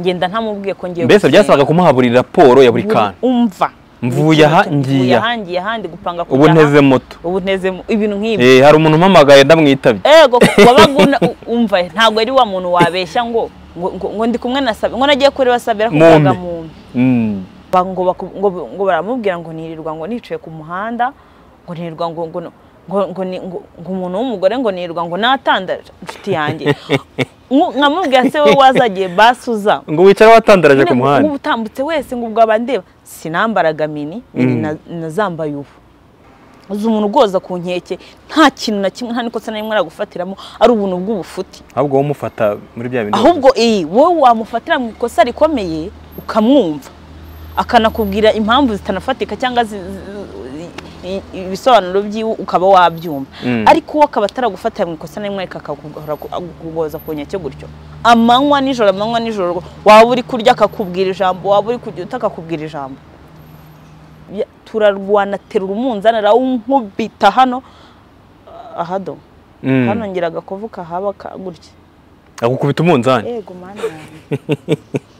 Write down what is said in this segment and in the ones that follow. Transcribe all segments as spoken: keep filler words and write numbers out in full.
ngenda ntamubwiye ko ngiye mbese byasabaga kumuhaburira raporo ya buri kana umva mvuye aha ngiye ahangiye handi gupanga kuba ubu nteze moto ubu nteze ibintu nk'ibi eh hari umuntu umpamagaye ndamwitabye ego wabaguna umva ntago ari wa muntu wabeshya ngo ngo ndi kumwe nasabe ngo nagiye kuri basabira kubaga muntu mm ngo ngo baramubwira ngo nirirwa ngo nicuye ku muhanda ngo nirirwa ngo ngo ngo ngo umuntu w'umugore ngo nirirwa ngo natandara inshuti yanjye nkamubwira se we wazagiye basuza ngo wicara watandaraje ku muhanda ubutambutse wese ngo ubwo abandeba sinambaraga mini nazambaye ubu uzumuntu goza ku nkeke nta kintu na kimwe ntaniko sana nimwe aragufatiramo ari ubuntu bw'ubufuti ahubwo wo mufata muri bya bintu ahubwo eh wowe wamufatira mu kosa rikomeye ukamwumva akanakubwira impamvu zitanafatika cyangwa ibisobanuro by'iwe ukaba wabyumva ariko wowe akabatara gufatira mu kosa nimwe akakugoza ku nkeke gutyo amanywa nijoro amanywa nijoro waba uri kurya akakubwira ijambo waba uri kujuta akakubwira ijambo turarwana terura umunzana rawunkubita hano ahado hano ngiraga kuvuka habaka gutya akukubita umunzana yego mana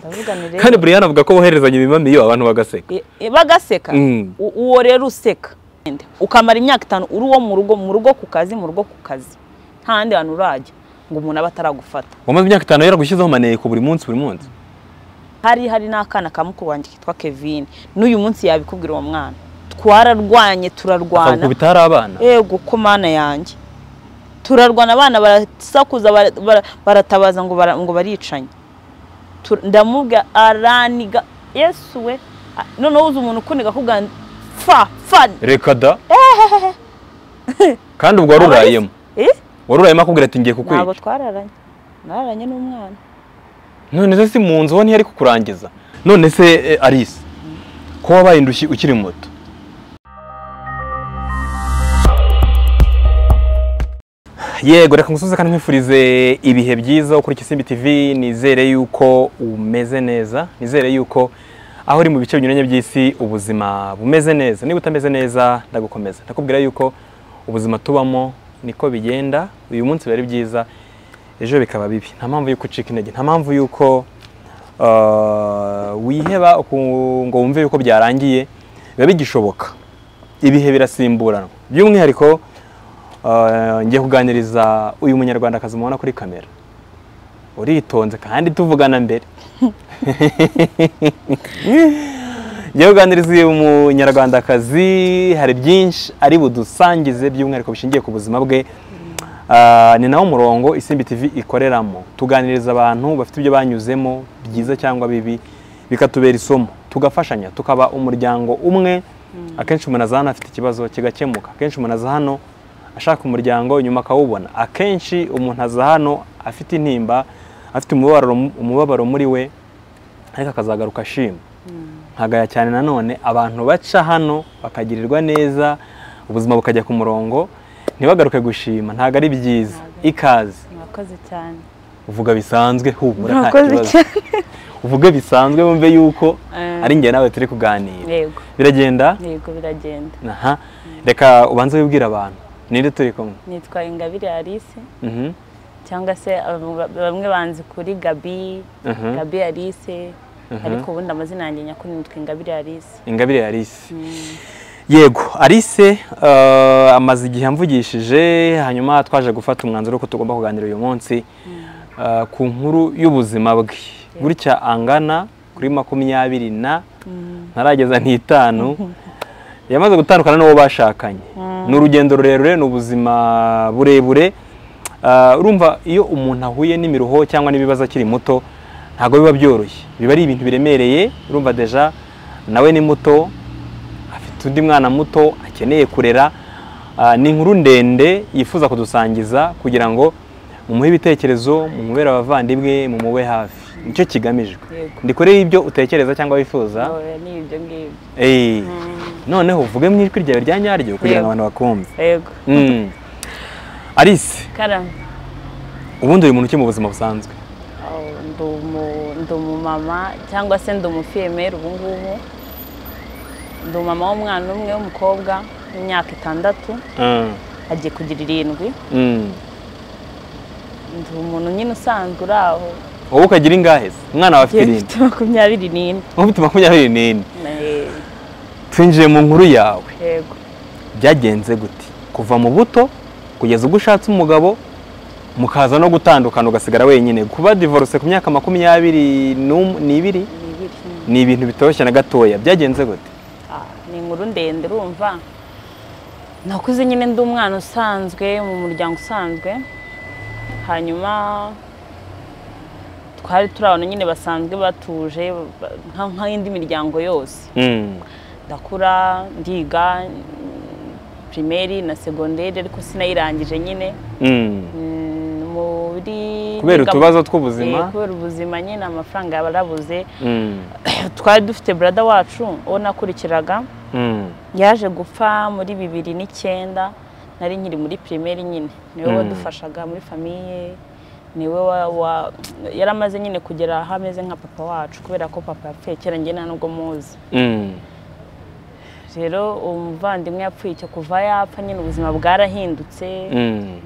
ndavuga ni rero kandi Brian avuga ko boherezanye ibimami yo abantu bagaseka bagaseka uwo rero useka ukamara imyaka itanu uri wo mu rugo mu rugo kukazi mu rugo kukazi ntande abantu urajya ngo umuntu abataragufata umaze imyaka itanu yaragushyizeho maneye ku buri munsi buri munsi hari hari nakana kamukubanjye kitwa Kevin n'uyu munsi yabikubwira uwo mwana twararwanye turarwana ngo bitara abana yego ko mana yanjye turarwana abana barasakuza baratabaza ngo ngo baricanye ndamubwa araniga Yesu we none uzi umuntu kuniga kuganda fa fa rekada kandi ubwo warurayemo eh warurayemo akubwira ati ngiye kukwica nabo twararanye nararanye n'umwana none se si munzo wani yari kukurangiza none se Alice ko wabaye ndushyi ukiri moto yego reka ngusuze kandi nkifurize ibihe byiza kuri Isimbi T V nizere yuko umeze neza nizere yuko aho uri mu bice binyuranye by'isi ubuzima bumeze neza niba utameze neza ndagukomeza ndakubwira yuko ubuzima tubamo niko bigenda uyu munsi bari byiza ejo bikaba bibi nta mpamvu yuko ucika intege nta mpamvu yuko uh, wiheba ngo wumve yuko byarangiye biba bigishoboka ibihe birasimburana by'umwihariko uh, ngiye kuganiriza uyu munyarwanda kazi mubona kuri kamera uritonze kandi tuvugana mbere ngiye kuganiriza uyu munyarwanda kazi hari byinshi ari budusangize by'umwihariko bishingiye ku buzima bwe Uh, ni nawo murongo Isimbi T V ikoreramo tuganiriza abantu bafite ibyo banyuzemo byiza cyangwa bibi bikatubera isomo tugafashanya tukaba umuryango umwe mm. akenshi umuntu azana afite ikibazo kigakemuka akenshi umuntu azahano ashaka umuryango nyuma akawubona akenshi umuntu azahano afite intimba afite umubabaro umubabaro muri we ariko akazagaruka ashima nkagaya mm. cyane nanone abantu baca hano bakagirirwa neza ubuzima bukajya ku murongo nibagaruke gushima ntago ari byiza ikaze mwakoze cyane uvuga bisanzwe hubura ntakibazo uvuga bisanzwe bumve yuko ari ngiye nawe turi kuganira yego biragenda yego biragenda aha reka ubanze ubwira abantu ninde turi kumwe nitwa Ingabire Alice mhm cyangwa se bamwe banzi kuri Gabi Gabi Alice ariko ubundi amazina yanjye nyakuri nitwa Ingabire Alice Ingabire Alice yego Alice uh, amaze igihe amvugishije hanyuma twaje gufata umwanzuro ko tugomba kuganira uyu munsi uh, ku nkuru y'ubuzima bwe yeah. burya angana kuri makumyabiri na mm. ntarageza nitanu yamaze gutandukana n'uwo bashakanye mm. n'urugendo rurerure n'ubuzima burebure uh, urumva iyo umuntu ahuye n'imiruho cyangwa n'ibibazo akiri muto ntago biba byoroshye biba ari ibintu biremereye urumva deja nawe ni muto undi mwana muto akeneye kurera ni inkuru ndende yifuza kudusangiza kugira ngo mumuhe ibitekerezo mumubera abavandimwe mumube hafi nicyo kigamijwe ndikoreye ibyo utekereza cyangwa wifuza eh noneho uvuge mu ijwi ryawe rya nyaryo kugira ngo abantu bakumve yego Alice karama ubundi uyu muntu mu buzima busanzwe ndumu mama cyangwa se ndumu female ubu ngubu ndo mama w'umwana umwe w'umukobwa imyaka itandatu mm. agiye kugira irindwi mm. ndo umuntu nyine usanzwe uraho Wowe ukagira ingahe umwana wa makumyabiri n'ine ufite makumyabiri n'ine twinjiye mu nkuru yawe yego byagenze gute kuva mu buto kugeza ugushatse umugabo mukaza no gutandukana ugasigara wenyine kuba divorce ku myaka makumyabiri n'ibiri ni ibintu bitoroshye na gatoya byagenze gute ah ni inkuru ndende urumva nakuze nyine ndi umwana usanzwe mu muryango usanzwe hanyuma twari turabona nyine basanzwe batuje nka indi miryango yose ndakura ndiga primaire na secondaire ariko sinayirangije nyine kubera utubazo tw'ubuzima kubera ubuzima nyine amafaranga yabarabuze twari dufite brother wacu wo nakurikiraga yaje gupfa muri bibiri n'icyenda nari nkiri muri primaire nyine niwe wadufashaga muri famille niwe wa yaramaze nyine kugera hameze nka papa wacu kubera ko papa yapfekera nge nta nubwo muzi rero umuvandimwe yapfuye cyo kuva yapfa nyine ubuzima bwarahindutse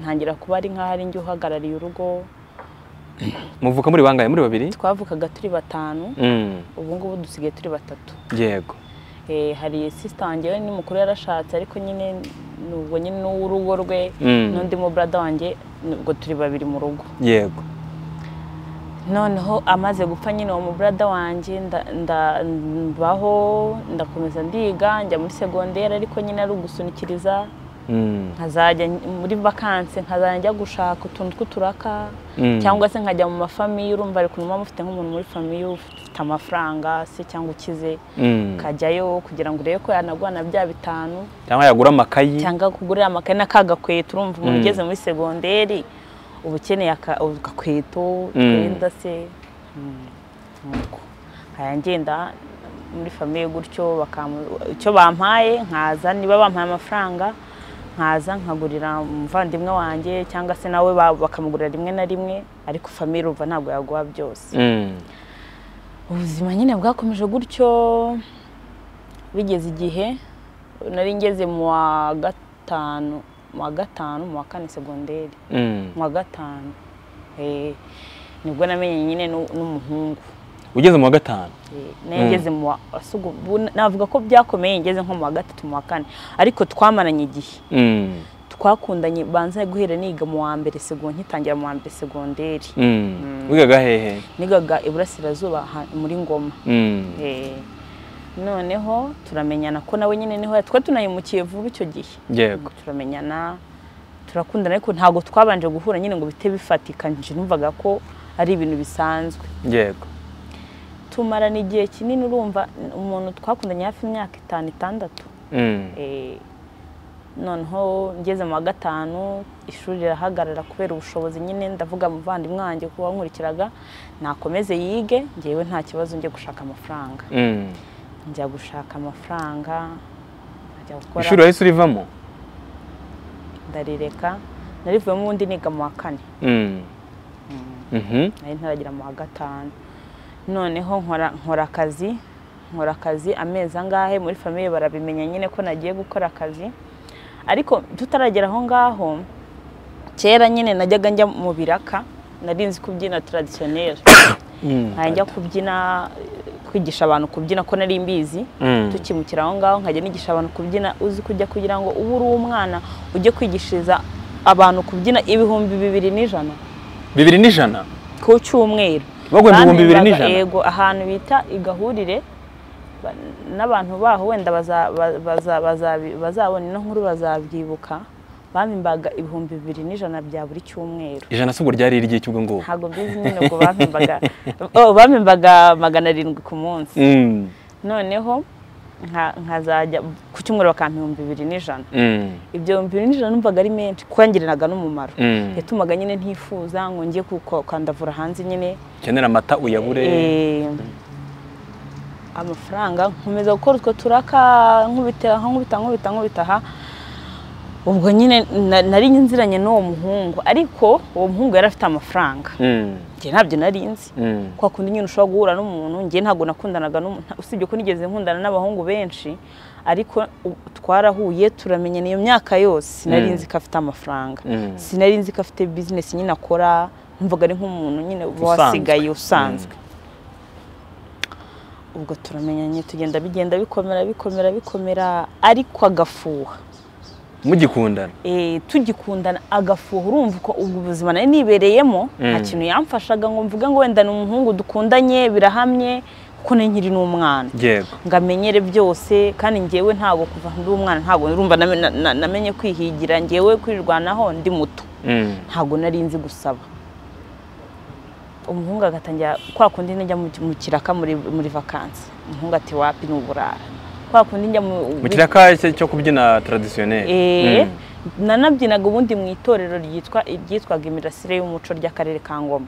ntangira kuba ari nka hari nge uhagarariye urugo muvuka muri bangaye muri babiri twavukaga turi batanu ubu ngubu dusigaye turi batatu yego eh hari sister wanjye we ni mukuru yarashatse ariko nyine nubwo nyine n'urugo rwe n'undi mu brother wanjye nubwo turi babiri mu rugo yego noneho amaze gupfa nyine uwo mu brother wanjye ndabaho ndakomeza ndiga njya muri secondaire ariko nyine ari ugusunikiriza nkazajya muri vacances nkazajya gushaka utuntu tw'uturaka cyangwa se nkajya mu mafamiye urumva ariko n'umama ufite nk'umuntu muri famiye ufite amafaranga se cyangwa ukize kajyayo kugira ngo urebe ko yanagwana bya bitanu cyangwa yagura amakayi cyangwa kugurira amakayi nakagakweta urumva umuntu ugeze muri secondaire ubukeneye akakweto twenda se aya ngenda muri famiye gutyo bakam icyo bampaye nkaza niba bampaye amafaranga nkaza nkagurira umuvandimwe wanjye cyangwa se nawe bakamugurira rimwe na rimwe ariko family uva ntabwo yaguha byose ubuzima nyine bwakomeje gutyo bigeze igihe nari ngeze mu wa gatanu mu wa gatanu mu wa kane secondaire mu wa gatanu eh nibwo namenye nyine n'umuhungu ugeze mu wa gatanu nageze mu asugo navuga ko byakomeye ngeze nko mu wa gatatu mu wa kane ariko twamaranye igihe twakundanye banza guhera niga mu wa mbere segonde nkitangira mu wa mbere secondaire wigaga hehe nigaga iburasirazuba muri Ngoma eh noneho turamenyana ko nawe nyine niho twa tunayimukiye vuba icyo gihe yego turamenyana turakundana ariko ntago twabanje guhura nyine ngo bite bifatika nje numvaga ko ari ibintu bisanzwe yego tumarana igihe kinini urumva umuntu twakundanye hafi imyaka itanu itandatu eh noneho ngeze mu gatanu ishuri rirahagarara kubera ubushobozi nyine ndavuga muvandimwe wanjye kuba nkurikiraga nakomeze yige ngewe nta kibazo ngiye gushaka amafaranga njya gushaka amafaranga ajya gukora ishuri ahise urivamo ndarireka narivuye mu wundi niga mu wa kane nari ntaragira mu wa gatanu noneho nkora nkora akazi nkora akazi amezi angahe muri famille barabimenya nyine ko nagiye gukora akazi ariko tutaragera aho ngaho kera nyine najyaga njya mu biraka narinzi kubyina traditionnel nkajya kubyina kwigisha abantu kubyina ko nari mbizi tukimukira aho ngaho nkajya nigisha abantu kubyina uzi kujya kugira ngo ubu uri umwana ujye kwigishiriza abantu kubyina ibihumbi bibiri n'ijana bibiri n'ijana ku cyumweru bagwe ibihumbi bibiri n'ijana yego ahantu bita igahurire n'abantu baho wenda bazabona inkuru bazabyibuka bamimbaga ibihumbi bibiri n'ijana bya buri cyumweru ijana se ubwo ryari irye cy'ubwo ngo ntago bizi nyine ngo bamimbaga oh bamimbaga magana arindwi ku munsi noneho nkazajya ku cyumweru bakampa ibihumbi bibiri n'ijana ibyo ibihumbi bibiri n'ijana numvaga ari menshi kwangiranaga n'umumaro yatumaga nyine ntifuza ngo ngiye kukandavura hanze nyine kenera amata uyabure amafaranga nkomeza gukora utwo turaka nkubita nkubita nkubita nkubita ha ubwo nyine nari nziranye n'uwo muhungu ariko uwo muhungu yari afite amafaranga nge ntabyo narinzi kwa kundi nyine ushobora guhura n'umuntu nge ntago nakundanaga usibye ko nigeze nkundana n'abahungu benshi ariko twarahuye turamenye niyo myaka yose narinzi ko afite amafaranga sinarinzi ko afite business nyine akora mvuga ari nk'umuntu nyine wasigaye usanzwe ubwo turamenya nyine tugenda bigenda bikomera bikomera bikomera ariko agafuha mugikundana eh tugikundana agafuha urumva ko ubuzima naye nibereyemo nta kintu yamfashaga ngo mvuga ngo wenda n'umuhungu dukundanye birahamye kuko nkiri n'umwana yego ngamenyere byose kandi ngewe ntago kuva ndi umwana ntago urumva namenye kwihigira ngewe kwirwanaho ndi muto ntago narinzi gusaba umuhungu agatangira kwa kundi njya mu kiraka muri muri vacances umuhungu ati wapi n'uburara kwa kundi njya mu kiraka cyo kubyina traditionnel eh nanabyinaga ubundi mu itorero ryitwa ryitwaga imirasire y'umuco ry'akarere ka Ngoma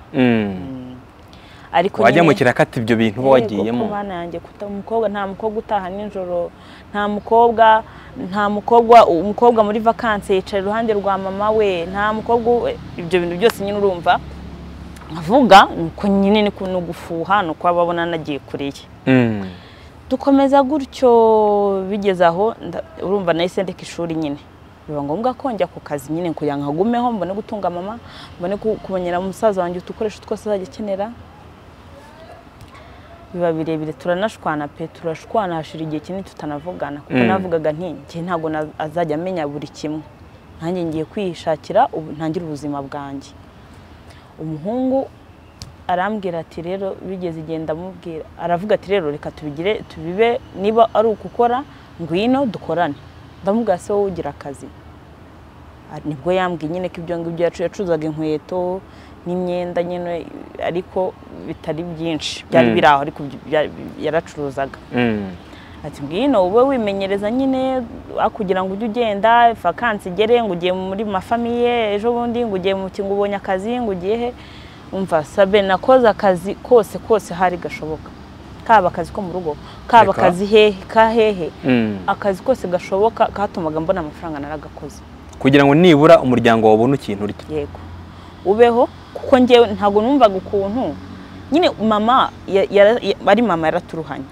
ariko wajya mu kiraka ati ibyo bintu wagiyemo bana yanjye kutamukobwa nta mukobwa utaha ninjoro nta mukobwa nta mukobwa umukobwa muri vacances yicaye ruhande rwa mama we nta mukobwa ibyo bintu byose nyine urumva avuga uko nyine ni kuno gufuha no kwababona nagiye kureye mm. dukomeza gutyo bigeza aho urumva nahise ndeka ishuri nyine biba ngombwa konjya ku kazi nyine kuyanka gumeho mbone gutunga mama mbone kubonyera umusaza wanje utukoresha twose azagikenera biba birebire turanashwana pe turashwana hashira igihe kinini tutanavugana kuko mm. navugaga nti nge ntago azajya amenya buri kimwe nanjye ngiye kwishakira ntangira ubuzima bwanjye umuhungu arambwira ati rero bigeze igenda mubwira aravuga ati rero reka tubigire tubibe niba ari ukukora ngwino dukorane ndamubwira se wowe ugira akazi nibwo yambwiye nyine ko ibyo ngibyo yacu yacuzaga inkweto n'imyenda nyine ariko bitari byinshi byari biraho ariko yaracuruzaga ati ngwino wowe wimenyereza nyine akugira ngo ujye ugenda vacances igere ngo ugiye muri mafamiye ejo bundi ngo ugiye mu kingo ubonye akazi ngo ugiye he umva sabe nakoza akazi kose kose hari gashoboka kaba akazi ko mu rugo kaba akazi hehe kahehe akazi kose gashoboka katumaga mbona amafaranga naragakoze kugira ngo nibura umuryango wabona ikintu ryo yego ubeho kuko ngewe ntago numvaga ukuntu nyine mama bari mama yaraturuhanye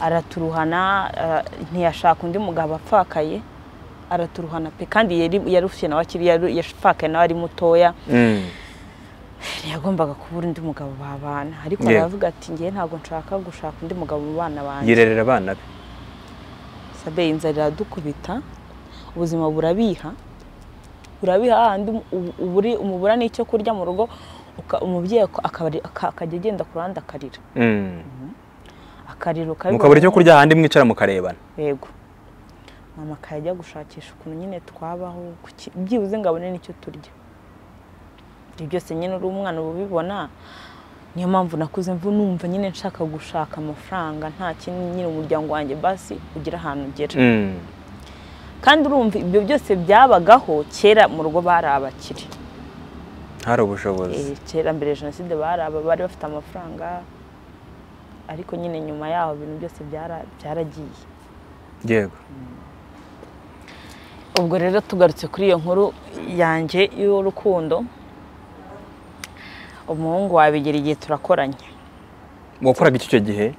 araturuhana ntiyashaka undi mugabo apfakaye araturuhana pe kandi yari yarufiye nawakiri yashfakaye nawe ari mutoya yagombaga kubura undi mugabo babana ariko aravuga ati ngiye ntago nshaka gushaka undi mugabo babana banje yirerera abana be sabe inzara dukubita ubuzima burabiha burabiha uburi umubura n'icyo kurya mu rugo umubyeyi akagenda kuranda akarira akariro kabi mukabure cyo kurya handi mwicara mukarebana yego mama kajya gushakisha ukuntu nyine twabaho byibuze ngabone nicyo turya byose nyine uri umwana ubibona niyo mpamvu nakuze mvu numva nyine nshaka gushaka amafaranga nta kintu nyine umuryango wanjye basi ugira ahantu ugera kandi urumva ibyo byose byabagaho kera mu rugo barabakiri hari ubushobozi kera mbere Jenoside baraba bari bafite amafaranga ariko nyine nyuma yaho bintu byose byaragiye yego ubwo rero tugarutse kuri iyo nkuru yanje y'urukundo umuhungu wabigira igihe turakoranye wakoraga icyo gihe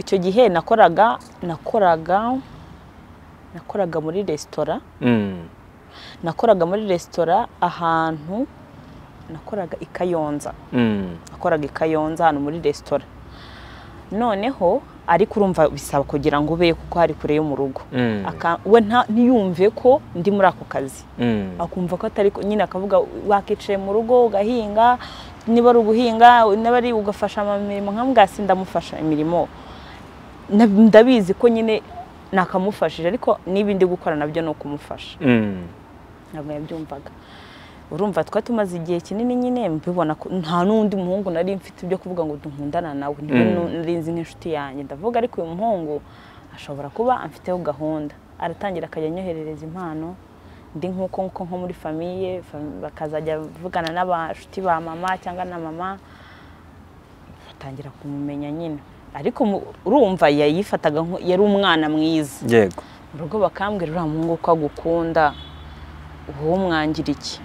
icyo gihe nakoraga nakoraga nakoraga muri resitora nakoraga muri resitora ahantu nakoraga i Kayonza nakoraga i Kayonza hano muri resitora noneho ariko urumva bisaba kugira ngo ube kuko hari kure yo mu rugo we ntiyumve ko ndi muri ako kazi akumva ko atari nyine akavuga wakicaye mu rugo ugahinga niba ari uguhinga niba ari ugafasha imirimo nk'amwasi ndamufasha imirimo ndabizi ko nyine nakamufashije ariko niba ndi gukora nabyo no kumufasha ntabwo yabyumvaga urumva twa tumaze igihe kinini nyine mbibona nta nundi muhungu nari mfite ibyo kuvuga ngo duhundana nawe nrinzi nk'inshuti yanjye ndavuga ariko uyu muhungu ashobora kuba amfiteho gahunda aratangira akajya nyoherereza impano ndi nkuko nko nko muri famiye bakazajya bavugana n'abashuti ba mama cyangwa na mama atangira kumumenya nyine ariko urumva yayifataga yari umwana mwiza yego urugo bakambwira uriya muhungu ko agukunda uwo mwangira iki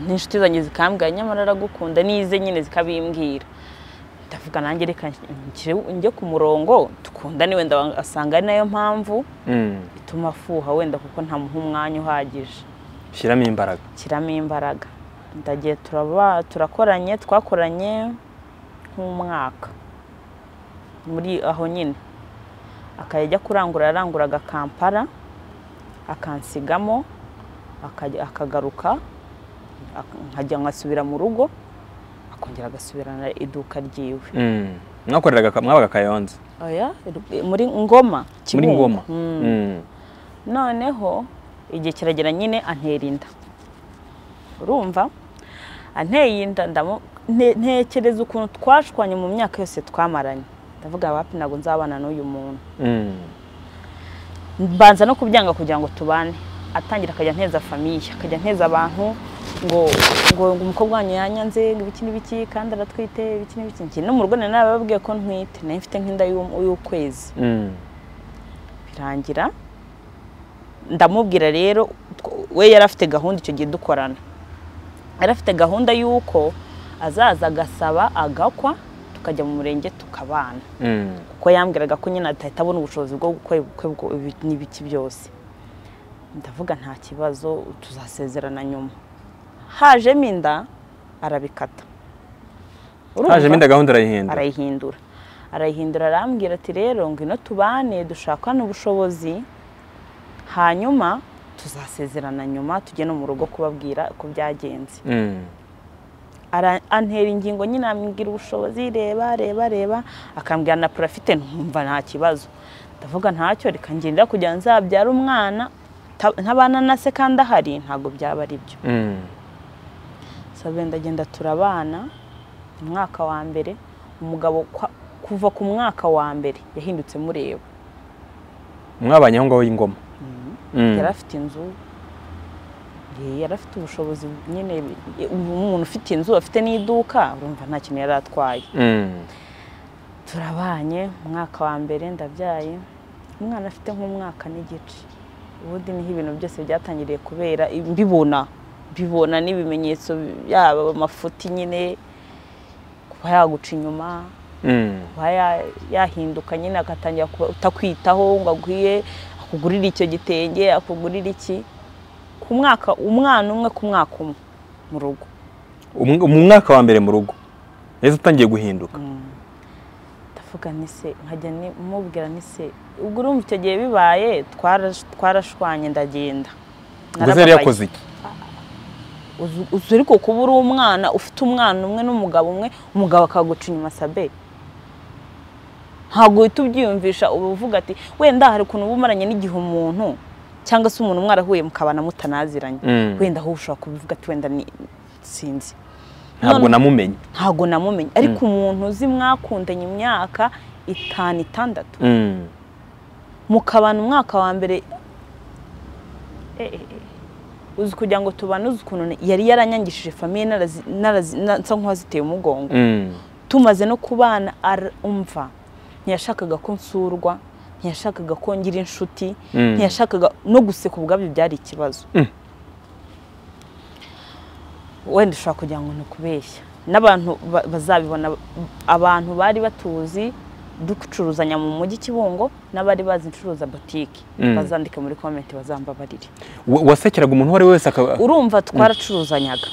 n'inshuti zanjye zikambwira nyamara aragukunda nize nyine zikabimbwira ndavuga nanjye reka njye ku murongo dukundane wenda asanga ari nayo mpamvu ituma afuha wenda kuko nta muhumwanya uhagije shyiramo imbaraga shyiramo imbaraga ndagiye turaba turakoranye twakoranye nk'umwaka muri aho nyine akajya kurangura aranguraga Kampala akansigamo akagaruka nkajya ngasubira mu rugo akongera agasubirana iduka ryiwe mm nakoreraga mwabaga Kayonza oya muri Ngoma muri Ngoma mm noneho igihe kiragera nyine anterinda urumva anteye inda ntekereza ukuntu twashwanye mu myaka yose twamaranye ndavuga wapi nago nzabana n'uyu muntu mm mbanza no kubyanga kugira ngo tubane atangira akajya nteza famille akajya nteza abantu ngo ngo umukobwa wanyu yanyanze ibiki n'ibiki kandi aratwite ibiki n'ibiki nge no mu rugo nababwiye ko ntwite naye mfite nk'inda y'ukwezi mm birangira ndamubwira rero we yarafite gahunda icyo gihe dukorana yarafite gahunda yuko azaza agasaba agakwa tukajya mu murenge tukabana kuko yambwiraga ko nyina atahita abona ubushobozi bwo gukora n'ibiki byose ndavuga nta kibazo tuzasezerana nyuma haje minda arabikata haje minda gahunda arayihindura arayihindura arayihindura arambwira ati rero ngino tubane dushakana ubushobozi hanyuma tuzasezerana nyuma tujye no mu rugo kubabwira ko byagenze mm ara antera ingingo nyina mbwira ubushobozi reba reba reba akambwira na profite ntumva nta kibazo ndavuga ntacyo reka ngendera kujya nzabyara umwana ntabana na se kandi ahari ntago byaba ari byo mm sabe ndagenda turabana umwaka wa mbere umugabo kuva ku mwaka wa mbere yahindutse mureba mwabanye aho ngaho y'ingoma yarafite inzu yarafite ubushobozi nyine umuntu ufite inzu afite n'iduka urumva nta kintu yaratwaye turabanye umwaka wa mbere ndabyaye umwana afite nk'umwaka n'igice ubundi niho ibintu byose byatangiriye kubera mbibona bibona n'ibimenyetso yaba amafuti nyine kuba yaguca inyuma kuba yahinduka nyine agatangira utakwitaho ngo agwiye kugurira icyo gitenge akugurira iki ku mwaka umwana umwe ku mwaka umwe mu rugo mu mwaka wa mbere mu rugo neza utangiye guhinduka ndavuga ni se nkajya ni mubwira ni se ubwo urumva icyo gihe bibaye twarashwanye ndagenda narabaye yakoze iki uzuriko kuba uri umwana ufite umwana umwe n'umugabo umwe umugabo akaguca inyuma sabe ntago tubyiyumvisha ubuvuga ati wenda hari kuno bumaranye n'igihe umuntu cyangwa se umuntu mwarahuye mukabana mutanaziranye wenda aho ushobora kubivuga ati wenda ni sinzi ntago namumenye ntago namumenye ariko umuntu uzi mwakundanye imyaka itanu itandatu mukabana umwaka wa mbere uzi kugira ngo tubane uzi ukuntu yari yaranyangishije famille narazi nsa nk'uwaziteye umugongo tumaze no kubana umva ntiyashakaga ko nsurwa ntiyashakaga ko ngira inshuti ntiyashakaga no guseka ubwabyo byari ikibazo wenda ushaka kugira ngo nukubeshya n'abantu bazabibona abantu bari batuzi ducucuruzanya mu mujyi Kibungo n'abari bazi incuruza boutique bazandika muri comment bazamba barire wasekeraga umuntu wari wese urumva twaracuruzanyaga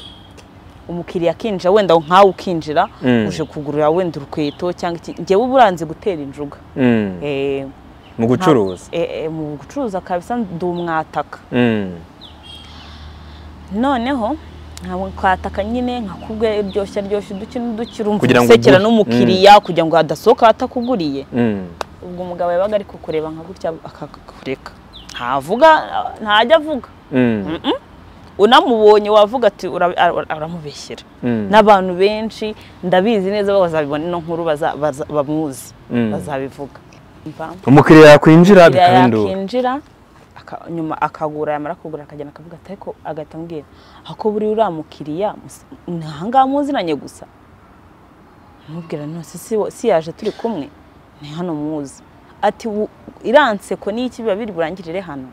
umukiriya kinja wenda nkawe ukinjira uje kugurura wenda urukweto cyangwa nge uburanze gutera injuga eh mu gucuruza eh mu gucuruza kabisa ndumwataka noneho nkawe kwataka nyine nkakubwe byoshya ryoshya udukino udukirumva usekera n'umukiriya kugira ngo adasoka atakuguriye ubwo umugabo yabaga ari kukureba nka gutya akakureka ntavuga ntajya avuga unamubonye wavuga ati uramubeshyira nabantu benshi ndabizi neza bazabibona no nkuru bazabamwuzi bazabivuga umukiriya kwinjira bikahinduka kwinjira nyuma akagura yamara kugura akagenda akavuga ati ariko agatambwira ako buri uramukiriya ntanga muziranye gusa mubwira nose si yaje turi kumwe ni hano muzi ati iranse ko n'iki biba biri burangirire hano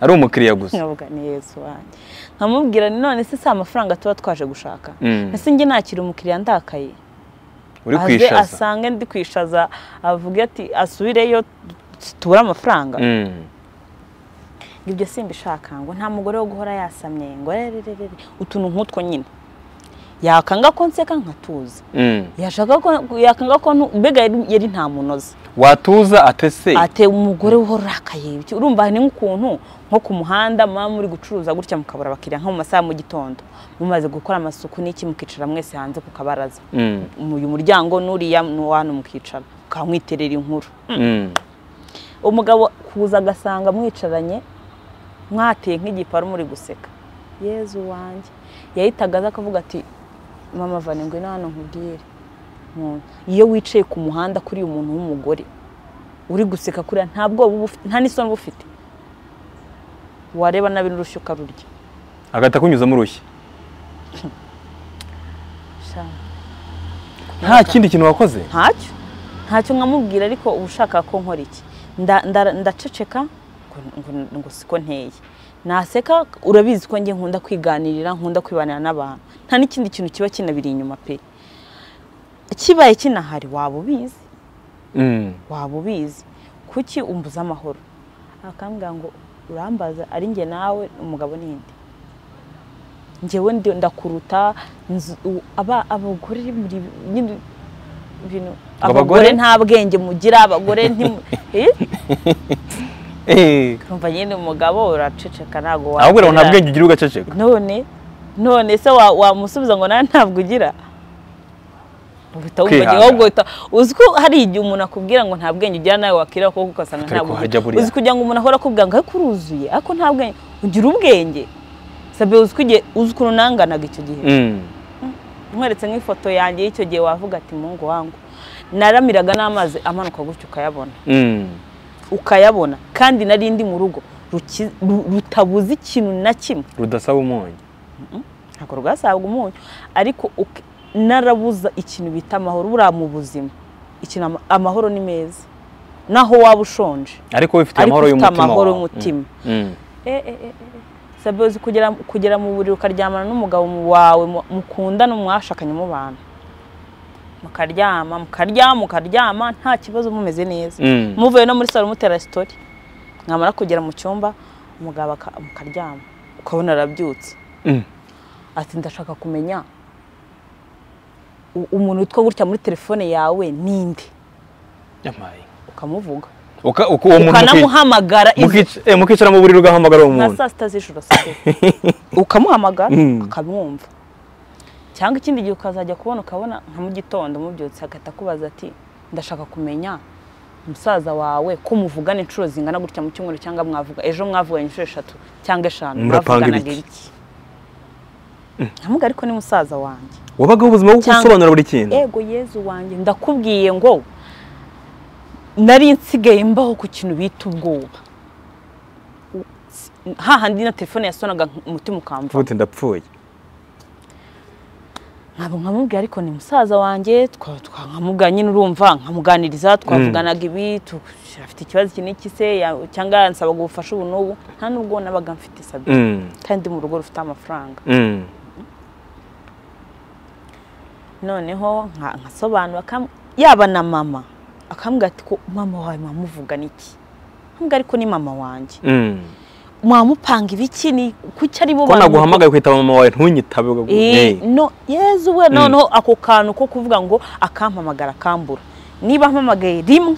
ari umukiriya gusa nkavuga ni Yesu wanjye nkamubwira ni none se sa amafaranga tuba twaje gushaka nase nge nakira umukiriya ndakaye uri kwishaza asange ndi kwishaza avuga ati asubireyo tura amafaranga ibyo simbishaka ngo nta mugore wo guhora yasamye ngo rererere utuntu nkutwo nyine yakanga konseka nkatuza yashaka ko yakanga ko mbega yari nta munoza watuza atese ate umugore uhorakaye urumva ni nkuntu nko ku muhanda mama muri gucuruza gutya mukabura bakiriya nko mu masaha mu gitondo mumaze gukora amasuku n'iki mukicara mwese hanze ku kabaraza uyu muryango nuriya n'uwanu mukicara kamwiterera inkuru umugabo kuza gasanga mwicaranye mwateye nk'igiparu muri guseka Yezu wanje yahitagaza akavuga ati mama vane ngwe nano nkubwire iyo wicaye ku muhanda kuri umuntu w'umugore uri guseka kuri ntabwo nta nisoni bufite wareba nabi n'urushuka rurya agata kunyuza mu rushye nta kindi kintu wakoze ntacyo ntacyo nkamubwira ariko ubushaka ko nkora iki ndaceceka ngo siko nteye naseka urabizi ko nje nkunda kwiganirira nkunda kwibanana n'abantu nta nikindi kintu kiba kinabiri inyuma pe kibaye kinahari wabo bizi mm wabo bizi kuki umbuza amahoro akambwa ngo urambaza ari nge nawe umugabo ninde njewe ndi ndakuruta aba abagore muri bintu abagore nta bwenge mugira abagore nti eh kumva nyene umugabo uraceceka nago wa ahubwo nta bwenge ugira ugaceceka none none se wa musubiza ngo nta ntabwo ugira ubuta ubwenge ahubwo uziko hari igihe umuntu akubwira ngo nta bwenge ugira nawe wakira ko gukasana ntabwo uzi kujya ngo umuntu ahora akubwira ngo akuruzuye ako nta bwenge ugira ubwenge sabe uziko uziko unanganaga icyo gihe mweretse nk'ifoto yanjye icyo gihe wavuga ati mungu wangu naramiraga n'amazi amanuka gutyo ukayabona ukayabona kandi narindi mu rugo rutabuze ikintu na kimwe rudasaba umunyu nako rugasabwa umunyu ariko narabuza ikintu bita amahoro bura mu buzima ikintu amahoro ni meza naho wabushonje ariko ufite amahoro y'umutima eh eh sabozi kugera kugera mu buriro karyamana n'umugabo wawe mukunda n'umwashakanye mu bantu mukaryama mukaryama mukaryama nta kibazo mumeze neza muvuye no muri salon mutera story ngamara kugera mu cyumba umugabo mukaryama ukabona arabyutse ati ndashaka kumenya umuntu utwo gutya muri telefone yawe ninde yamaye ukamuvuga ukanamuhamagara mukicara mu buriro ugahamagara umuntu na saa sita z'ijoro ukamuhamagara akabwumva cyangwa ikindi gihe ukazajya kubona ukabona nka mu gitondo mubyutse akata kubaza ati ndashaka kumenya umusaza wawe ko muvugana inshuro zingana gutya mu cyumweru cyangwa mwavuga ejo mwavuga inshuro eshatu cyangwa eshanu muvugana n'iki ntamuga ariko ni musaza wanjye wabaga ubuzima bwo gusobanura buri kintu yego Yezu wanjye ndakubwiye ngo nari nsigaye mbaho ku kintu bita ubwoba hahandi na telefone yasonaga umutima ukamva uti ndapfuye nabo nkamubwira ariko ni musaza wanjye twankamuganye n'urumva nkamuganiriza twavuganaga ibi afite ikibazo kiniki se cyangwa nsaba gufasha ubunubu nta nubwo nabaga mfite sabye kandi mu rugo rufite amafaranga noneho nkasobanura yaba na mama akambwira ati ko mama wawe mwamuvugana iki nkamubwira ariko ni mama wanjye mwamupanga ibiki ni kuki ari bo bana naguhamagaye kwita mama wawe ntunyitabe ngo no Yezu we no no ako kantu ko kuvuga ngo akampamagara kambura niba mpamagaye rimwe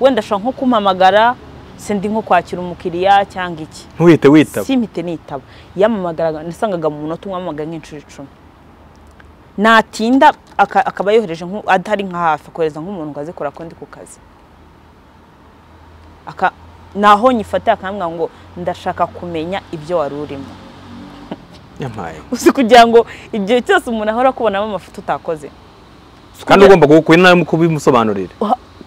wenda shaka nko kumamagara sindi nko kwakira umukiriya cyangwa iki ntuhite witaba simite nitaba yamamagara nasangaga mu munota umwamagara nk'inshuro icumi natinda akaba yohereje nko atari nka hafi kohereza nk'umuntu ngo aze kora kondi ku kazi aka naho nyifata akambwa ngo ndashaka kumenya ibyo warurimo yamaye uzi kugira ngo ibyo cyose umuntu ahora kubona amafuta utakoze kandi ugomba gukora nayo muko bimusobanurira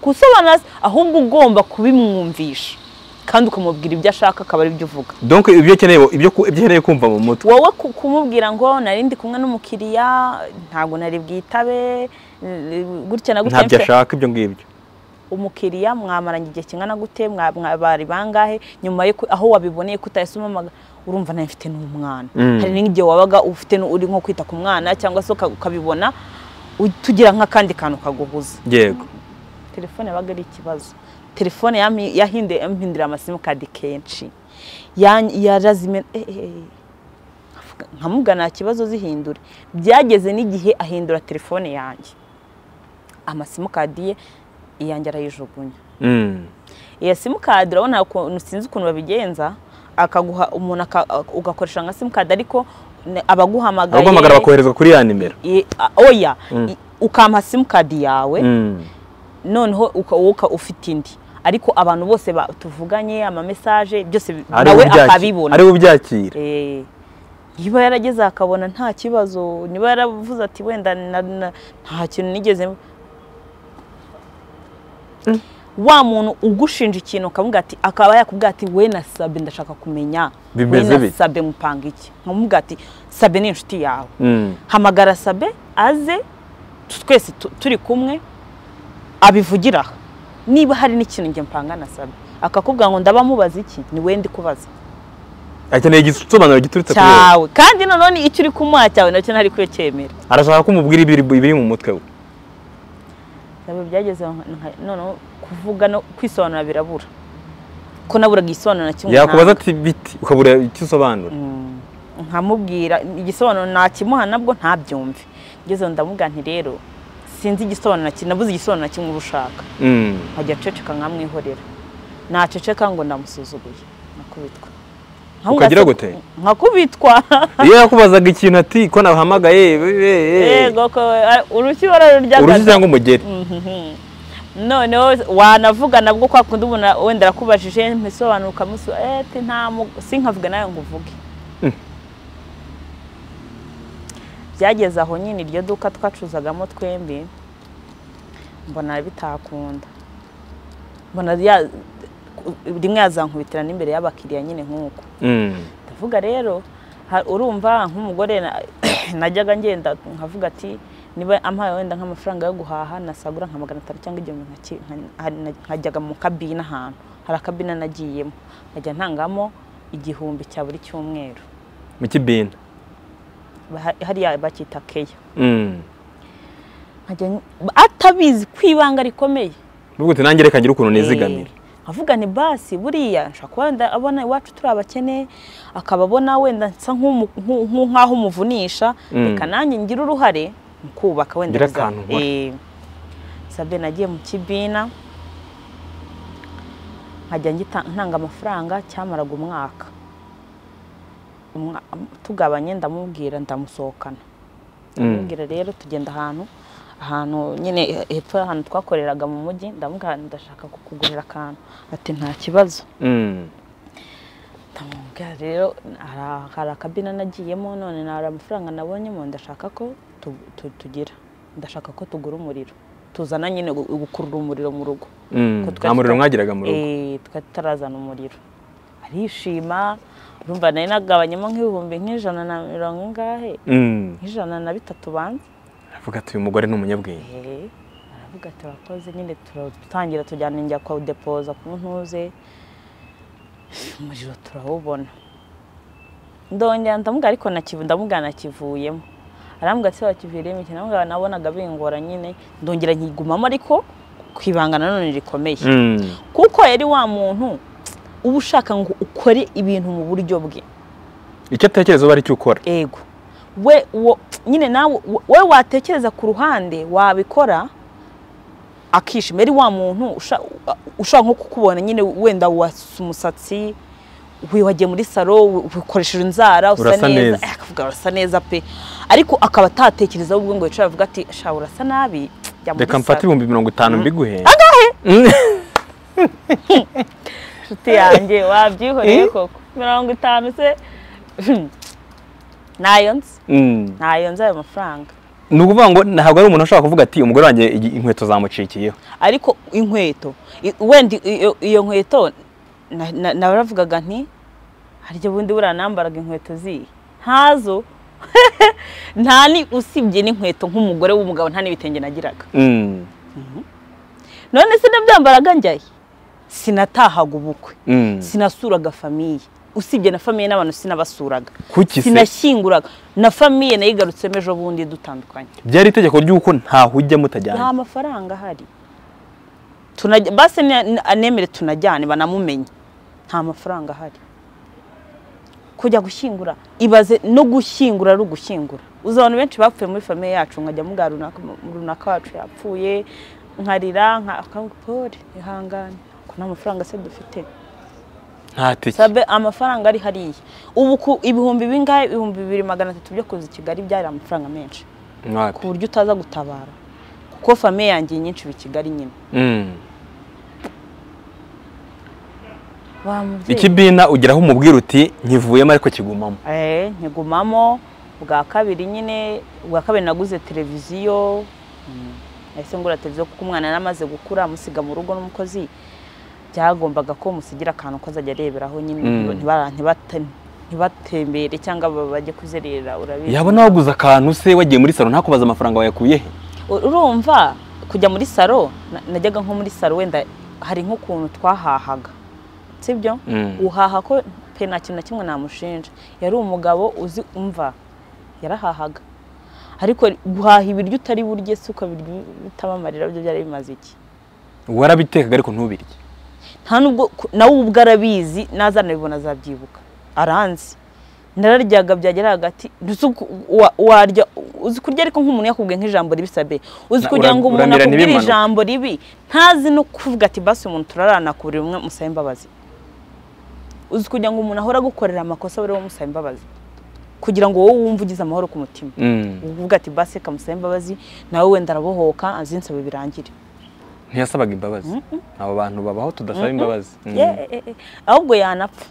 kusobanura ahubwo ugomba kubimwumvisha kandi ukamubwira ibyo ashaka akaba ari byo uvuga donc ibyo keneye ibyo ibyo kumva mu mutwe wowe kumubwira ngo narindi kumwe n'umukiriya ntago nari bwitabe gutya na gutembe ntabyo ashaka ibyo ngibyo umukiriya mwamaranye igihe kingana gute mwabari bangahe nyuma yo aho wabiboneye kutayisoma urumva naye mfite n'umwana hari n'ingiye wabaga ufite uri nko kwita ku mwana cyangwa se ukabibona tugira nka kandi kantu kaguhuza yego telefone yabaga ari ikibazo telefone yahindira amasimo kadi kenshi yarazime nkamuga nta kibazo zihindura byageze n'igihe ahindura telefone yanjye amasimukadiye yanjye arayijugunya mm iya simukadi urabona ko sinzi ukuntu babigenza akaguha umuntu ugakoresha nka simukadi ariko abaguhamagaye abaguhamagara bakoherezwa kuri ya nimero oya ukampa simukadi yawe noneho uka ufite indi ariko abantu bose batuvuganye ama message byose nawe akabibona ari ubyakira eh niba yarageze akabona nta kibazo niba yaravuze ati wenda nta kintu nigeze wa muntu ugushinja ikintu kavuga ati akaba yakubwira ati we na sabe ndashaka kumenya bimeze bi sabe mupanga iki nkavuga ati sabe ni inshuti yawe hamagara sabe aze twese turi kumwe abivugira niba hari n'ikintu nge mpanga na sabe akakubwira ngo ndabamubaza iki ni we ndi kubaza akeneye igitsobanuro giturutse kuri yawe kandi none icyo uri kumwacyawe nacyo ntari kwekemera arashaka kumubwira ibiri mu mutwe we sabe byageze none kuvuga no kwisobanura birabura ko nabura gisobanura na kimwe yakubaza ati biti ukabura ikisobanura nkamubwira igisobanuro nakimuha nabwo ntabyumve ngeze ndamubwira nti rero sinzi igisobanuro nabuze igisobanuro kimwe urushaka nkajya ceceka nkamwihorera naceceka ngo ndamusuzuguye nakubitwa ukagira gute nkakubitwa iyo yakubazaga ikintu ati ko nabahamagaye yego ko uruki bararuryaga uruki cyangwa umugeri no no wanavuga nabwo kwakundi ubona wenda rakubajije mpesobanuka muso ati nta sinkavuga nayo ngo uvuge byageze aho nyine iryo duka twacuzagamo twembe mbona bitakunda mbona ya rimwe yazankubitira n'imbere y'abakiriya nyine nkuko ndavuga rero urumva nk'umugore najyaga ngenda nkavuga ati niba ampaye wenda nk'amafaranga yo guhaha nasagura nka magana atanu cyangwa igihumbi nkajyaga mu kabina ahantu hari akabina nagiyemo najya ntangamo igihumbi cya buri cyumweru mu kibina hariya bakita keya atabizi kwibanga rikomeye n'ubwo tinangire kagira ukuntu nizigamira avuga ni basi buriya nshaka wenda abona iwacu turi abakene akababona wenda nsa nk'aho umuvunisha reka nanjye ngira uruhare mukubaka wenda eh sabe nagiye mu kibina nkajya ngitanga amafaranga cyamaraga umwaka tugabanye ndamubwira ndamusohokana ndamubwira rero tugenda ahantu ahantu nyine hepfo ahantu twakoreraga mu mujyi ndamubwira ndashaka kukugurira akantu ati nta kibazo ndamubwira rero hari akabina nagiyemo none nari amafaranga nabonye mu ndashaka ko tugira ndashaka ko tugura umuriro tuzana nyine gukurura umuriro mu rugo nta muriro mwagiraga mu rugo eh twatarazana umuriro arishima urumva nayo nagabanyemo nk'ibihumbi nk'ijana na mirongo ingahe nk'ijana na bitatu banze aravuga ati uyu mugore n'umunyabwenge eh aravuga ati bakoze nyine turatangira tujyana njya kwa depoza ku ntuze umuriro turawubona ndongera ndamubwira ariko nakivu ndamubwira nakivuyemo arambwa tse bakiviremo iki nabwo nabonaga bingora nyine ndongera nkigumamo ariko kwibangana none rikomeye kuko yari wa muntu ubushaka ngo ukore ibintu mu buryo bwe icyo tekerezo bari cyo ukora yego we nyine nawe we watekereza ku ruhande wabikora akishima ari wa muntu ushaka nko kukubona nyine wenda wasumusatsi wiwagiye muri salon ukoresheje inzara usa neza akavuga urasa neza pe ariko akaba tatekereza ubwo ngo yicara avuga ati sha urasa nabi ya muri salon reka ibihumbi mirongo itanu mbiguhe agahe shute yanjye wabyihoreye koko mirongo itanu se nayons nayons ayo mafaranga nukuvuga ngo ntabwo ari umuntu ashaka kuvuga ati umugore wanjye inkweto zamucikiyeho ariko inkweto wendi iyo nkweto nabaravugaga nti harije bundi buranambaraga inkweto zi ntazo nta ni usibye n'inkweto nk'umugore w'umugabo nta nibitenge nagiraga none sinabyambaraga njyaye sinatahaga ubukwe sinasuraga famiye usibye na famiye n'abantu sinabasuraga sinashyinguraga na famiye nayigarutsemo ejo bundi dutandukanye byari itegeko ry'uko ntaho ujya mutajyana nta mafaranga hari tunajya basi anemere tunajyane banamumenye nta mafaranga hari kujya gushyingura ibaze no gushyingura ari gushyingura uzabona benshi bapfuye muri famille yacu nkajya mugaruna runaka wacu yapfuye nkarira nkakangupore ihangane ko nta mafaranga se dufite nta tiki sabe amafaranga ari hariye ubu ibihumbi bingahe ibihumbi bibiri magana atatu byo kuza Kigali byari amafaranga menshi ku buryo utaza gutabara kuko famille yanjye nyinshi bi Kigali nyine ikibina ugeraho umubwira uti nkivuyemo ariko kigumamo eh nkigumamo bwa kabiri nyine bwa kabiri naguze televiziyo ese ngura televiziyo kuko umwana namaze gukura musiga mu rugo n'umukozi byagombaga ko musigira akantu ko azajya areberaho nyine ntibatembere cyangwa bajye kuzerera urabizi yabona waguze akantu se wagiye muri saro ntakubaza amafaranga wayakuye he urumva kujya muri saro najyaga nko muri saro wenda hari nko kuntu twahahaga sibyo uhaha ko pena kintu kimwe namushinje yari umugabo uzi umva yarahahaga ariko guhaha ibiryo utari burye suko biryo bitabamarira byo byari bimaze iki warabitekaga ariko ntubirye nta nubwo nawe ubwarabizi nazana bibona zabyibuka aranzi nararyaga byagera hagati ntusuko warya uzi kurya ariko nk'umuntu yakubwe nk'ijambo ribisabe uzi kugira ngo umuntu akubwire ijambo ribi ntazi no kuvuga ati basi umuntu turarana kurira umwe musaye imbabazi uzi kugira ngo umuntu ahora gukorera amakosa bari wo musaba imbabazi kugira ngo wowe wumve ugize amahoro ku mutima uvuga ati base kamusaba imbabazi nawe wenda arabohoka azinsa bibirangire ntiyasabaga imbabazi abo bantu babaho tudasaba imbabazi ahubwo yanapfa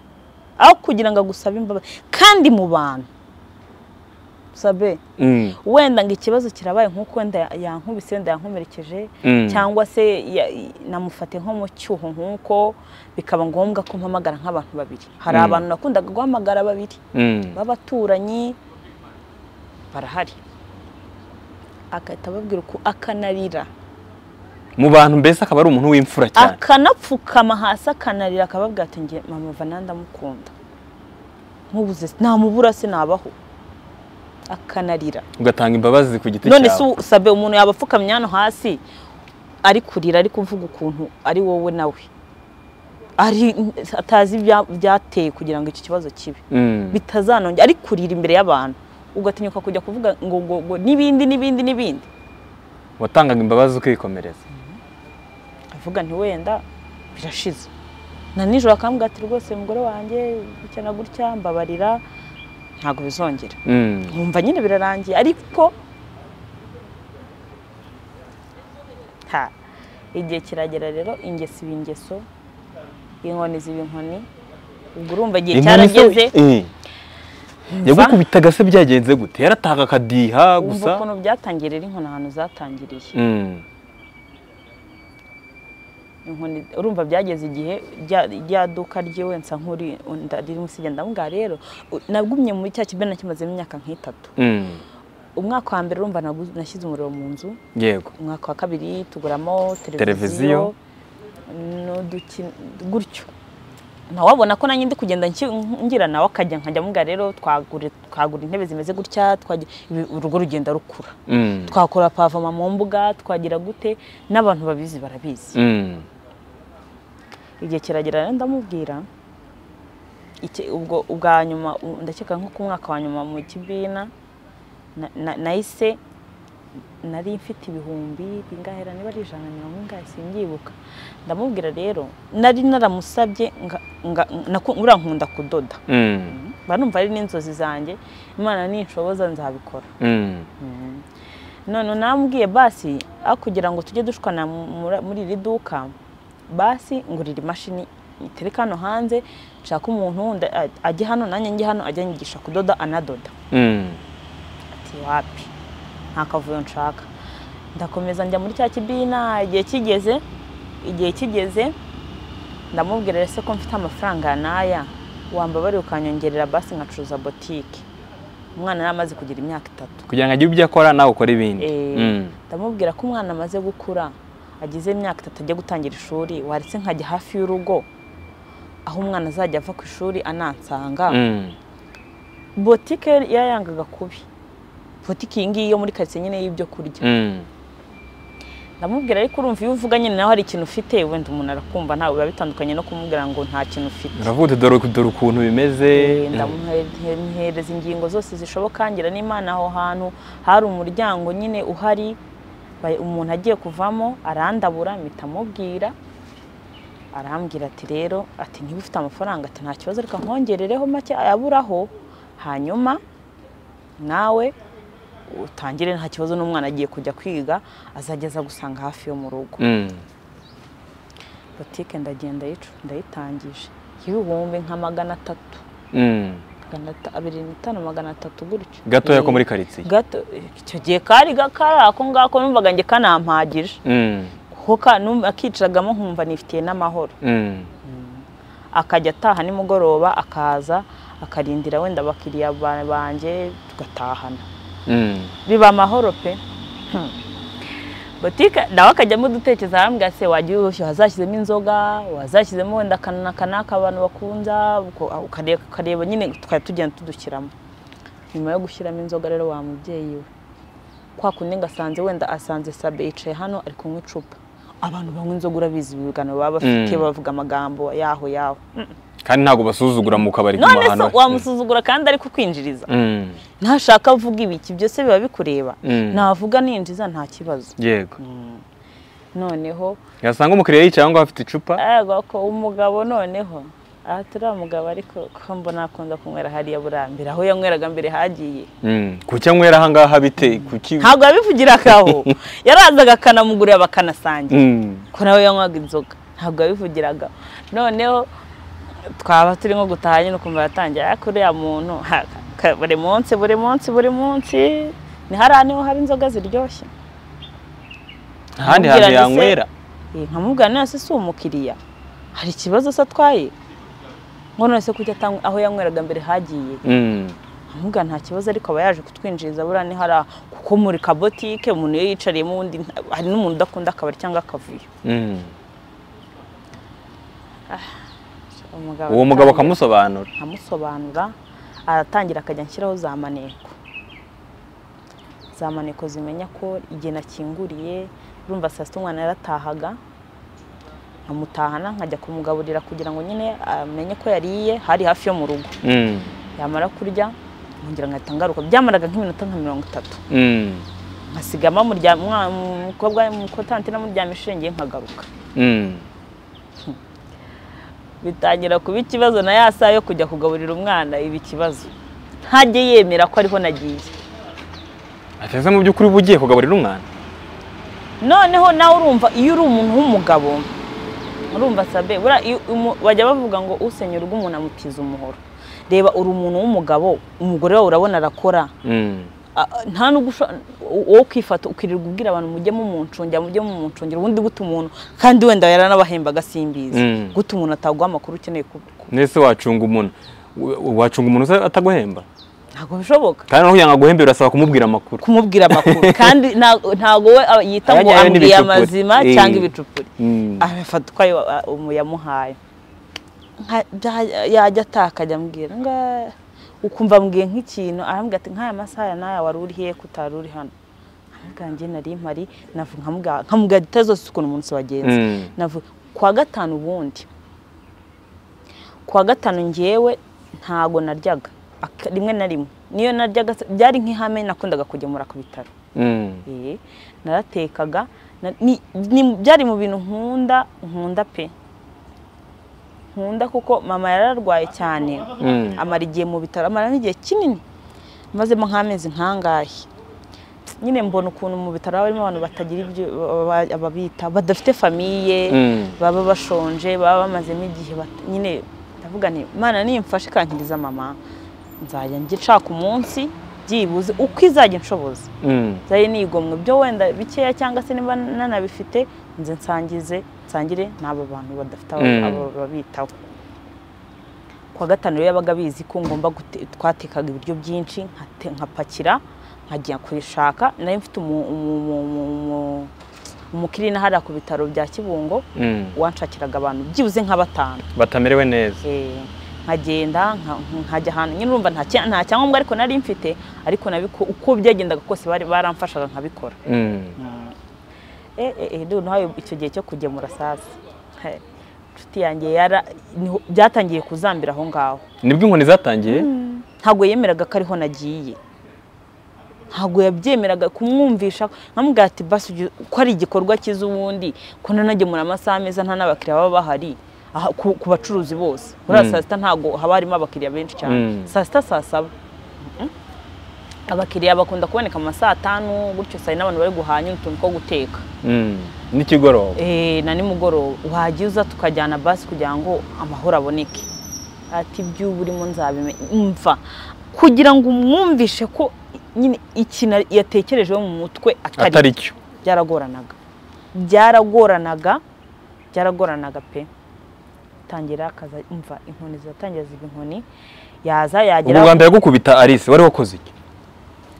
aho kugira ngo gusaba imbabazi kandi mu bantu sabe wenda ngo ikibazo kirabaye nkuko wenda yankubise wenda yankomerekeje cyangwa se namufate nko mu cyuho nkuko bikaba ngombwa ko mpamagara nk'abantu babiri hari abantu nakundaga guhamagara babiri babaturanyi barahari akahita babwira ko akanarira mu bantu mbese akaba ari umuntu w'imfura cyane akanapfukama hasi akanarira akababwira ati nge mama Vananda mukunda nkubuze namubura se nabaho akanarira ugatanga imbabazi ku giti cyawe none se usabe umuntu yabapfukamya hano hasi ari kurira ari kuvuga ukuntu ari wowe nawe ari atazi byateye kugira ngo iki kibazo kibe bitazanonge ari kurira imbere y'abantu ugatinyuka kujya kuvuga ngo ngo nibindi nibindi nibindi watangaga imbabazi ukikomereza avuga nti wenda birashize na nijoro akambwa ati rwose mugore wanjye icyana gutya mbabarira ntago bizongera nkumva nyine birarangiye ariko ha igihe kiragera rero ingesi bingeso inkoni zibinkoni ubwo urumva igihe cyarageze yagukubitaga se byagenze gute yarataka kadiha gusa ubwo kono byatangirira inkono hano zatangiriye urumva byageze igihe ryaduka ryewe nsa nkuri ndarimo sigenda mbwa rero nagumye muri cya kibena kimaze imyaka nk'itatu umwaka wa mbere urumva nashyize umuriro mu nzu yego umwaka wa kabiri tuguramo televiziyo no gutyo na wabona ko nanyi ndi kugenda ngira nawe akajya nkajya mbwa rero twagura twagura intebe zimeze gutya twaje urugo rugenda rukura twakora pavoma mu mbuga twagira gute n'abantu babizi barabizi igihe kiragera ndamubwira ubwo ubwanyuma ndakeka nko ku mwaka wa nyuma mu kibina nahise nari mfite ibihumbi bingahera niba ari ijana mirongo ingahe singyibuka ndamubwira rero nari naramusabye ngura nkunda kudoda banumva ari n'inzozi zanjye Imana ninshoboza nzabikora none namubwiye basi aho kugira ngo tujye dushwana muri iri duka basi ngurira imashini itereka hano hanze nshaka umuntu ajye hano nanjye njye hano ajya nyigisha kudoda anadoda ati wapi ntakavuyo nshaka ndakomeza njya muri cya kibina igihe kigeze igihe kigeze ndamubwira se ko mfite amafaranga naya wamba bari ukanyongerera basi ngacuruza boutique umwana namaze kugira imyaka itatu kugira ngo ajye ubye akora nawe ukora ibindi ndamubwira ko umwana amaze gukura agize imyaka itatu ajye gutangira ishuri waretse nkajya hafi y'urugo aho umwana azajya ava ku ishuri anansanga boutique yayangaga kubi boutique iyi ngiyi yo muri karitsiye nyine y'ibyo kurya Namubwira ariko urumva iyo uvuganye nawe hari ikintu ufite wenda umuntu arakumva ntawe biba bitandukanye no kumubwira ngo nta kintu ufite. Navuze dore dore ukuntu bimeze ndamuhereza ingingo zose zishoboka ngira n'Imana aho hantu hari umuryango nyine uhari umuntu agiye kuvamo arandabura mitamubwira arambwira ati rero ati ntibufite amafaranga ati nta kibazo reka nkongerereho make ayaburaho hanyuma nawe utangire nta kibazo n'umwana agiye kujya kwiga azageza gusanga hafi yo mu rugo. Botike ndagenda yicu ndayitangije y'ibihumbi nka magana atatu. Mm. magana atatu gutyo. Gato yako muri karitsiye. Gato icyo gihe kari gakara ako ngako numvaga nge kanampagije. Mm. Hoka numva akicagamo nkumva nifitiye n'amahoro. Mm. Akajya taha ni mugoroba akaza akarindira wenda bakiriya banje tugatahana. Mm. Biba amahoro pe. Botike nawe akajyamo dutekereza arambwa se wagiye hazashyizemo inzoga wazashyizemo wenda kanana kanaka abantu bakunza ukareba nyine twari tugenda tudushyiramo nyuma yo gushyiramo inzoga rero wa mubyeyi we kwa kunde ngasanze wenda asanze sabice hano ari kunywa icupa abantu banywa inzoga urabizi bigano baba bafite bavuga amagambo yaho yaho kandi ntago basuzugura mu kabari kuma hano none so wamusuzugura kandi ari kukwinjiriza ntashaka avuga ibiki byose biba bikureba navuga ninjiza nta kibazo yego noneho yasanga umukiriya yicyangwa afite icupa yego ko umugabo noneho atira umugabo ariko ko mbona akunda kunywera hari yaburambira aho yanyweraga mbere hagiye kucyanywera hangaha bite kuki ntago yabivugira kaho yarazaga kana mugure abakanasange ko nawe yanywaga inzoga ntago yabivugiraga noneho twaba turi ngo gutahanye n'ukumva yatangiye akure ya muntu buri munsi buri munsi buri munsi ni harane ho hari inzoga ziryoshye handi handi yanywera nkamubwira nase si umukiriya hari kibazo se atwaye ngono se kujya tangu aho yanyweraga mbere hagiye nkamubwira nta kibazo ariko abayaje kutwinjiriza burane hara kuko muri kabotike umuntu yicariye mu wundi hari n'umuntu udakunda akabari cyangwa akavuyo uwo mugabo kamusobanura kamusobanura aratangira akajya nshyiraho za maneko za maneko zimenya ko igihe nakinguriye urumva saa sita umwana yaratahaga amutahana nkajya kumugaburira kugira ngo nyine amenye ko yariye hari hafi yo mu rugo yamara kurya ngira ngahita ngaruka byamaraga nk'iminota nka mirongo itatu nkasigama umukobwa mukotante namuryamishije ngiye nkagaruka bitangira kuba ikibazo na yasa yo kujya kugaburira umwana ibi kibazo ntaje yemera ko ariho nagiye ateze mu byukuri bugiye kugaburira umwana noneho nawe urumva iyo uri umuntu w'umugabo urumva sabe bura bajya bavuga ngo usenyura umuntu amutiza umuhoro reba uri umuntu w'umugabo umugore wawe urabona arakora nta n'ugusha wo kwifata ukirirwa ubwira abantu mujye mu muncungira mujye mu muncungira ubundi gutu umuntu kandi wenda yarana bahembaga simbizi gutu umuntu atagwa amakuru ukeneye nese wacunga umuntu wacunga umuntu ataguhemba ntago bishoboka kandi aho yanga guhembera asaba kumubwira amakuru kumubwira amakuru kandi ntago we yita mu ambiye amazima cyangwa ibicupuri afatwa umuyamuhaye yajya atakajya mbwira nga ukumva mbwiye nk'ikintu arambwira ati nkaya masaha naya waruri he kutaruri hano aganjye nari mpari navuga nkamuga nkamuga ditezo suko n'umunsi wagenze navuga kwa gatanu ubundi kwa gatanu ngiyewe ntago naryaga rimwe na rimwe niyo naryaga byari nk'ihame nakundaga kugemura ku bitaro eh naratekaga ni byari mu bintu nkunda nkunda pe nkunda kuko mama yararwaye cyane amara igiye mu bitaro amara n'igihe kinini maze mo nk'amezi nkangahe nyine mbona ukuntu mu bitaro barimo abantu batagira ibyo ababita badafite famiye baba bashonje baba bamaze igihe nyine ndavuga nti Mana nimfashe kankiriza mama nzajya ngicaka umunsi byibuze uko izajya nshoboza zaye nigomwe byo wenda bikeya cyangwa se niba nanabifite nze nsangize sangire nabo bantu badafite abo babitaho kwa gatanu yabaga bizi ko ngomba twatekaga ibiryo byinshi nkapakira nkagiye kwishaka nayo mfite umukirina hari ku bitaro bya Kibungo wanshakiraga abantu byibuze nka batanu batamerewe neza nkagenda nkajya ahantu nyine urumva nta nta cyangombwa ariko nari mfite ariko nabiko uko byagendaga kose bari baramfashaga nkabikora eh eh do naho icyo gihe cyo kugemura sasa inshuti yanjye yara byatangiye kuzambira aho ngaho nibwo inkoni zatangiye ntago yemeraga kariho nagiye ntago yabyemeraga kumwumvisha nkamubwira ati basi ko ari igikorwa kiza ubundi ko nanagemura amasaha meza nta nabakiriya baba bahari ku bacuruzi bose urasa sita ntago haba harimo abakiriya benshi cyane sita sasa abakiriya bakunda kuboneka mu saa tanu gutyo saa n'abantu bari guhanya utuntu ko guteka mm nikigoroba eh na nimugoroba uhagiza tukajyana basi kugira ngo amahoro aboneke ati byu buri mu nzabimva kugira ngo umwumvishe ko nyine ikina yatekerejewe mu mutwe atari cyo byaragoranaga byaragoranaga byaragoranaga pe tangira akaza umva inkoni zatangira zibinkoni yaza yagira ubuganda yagukubita Alice wari wakoze iki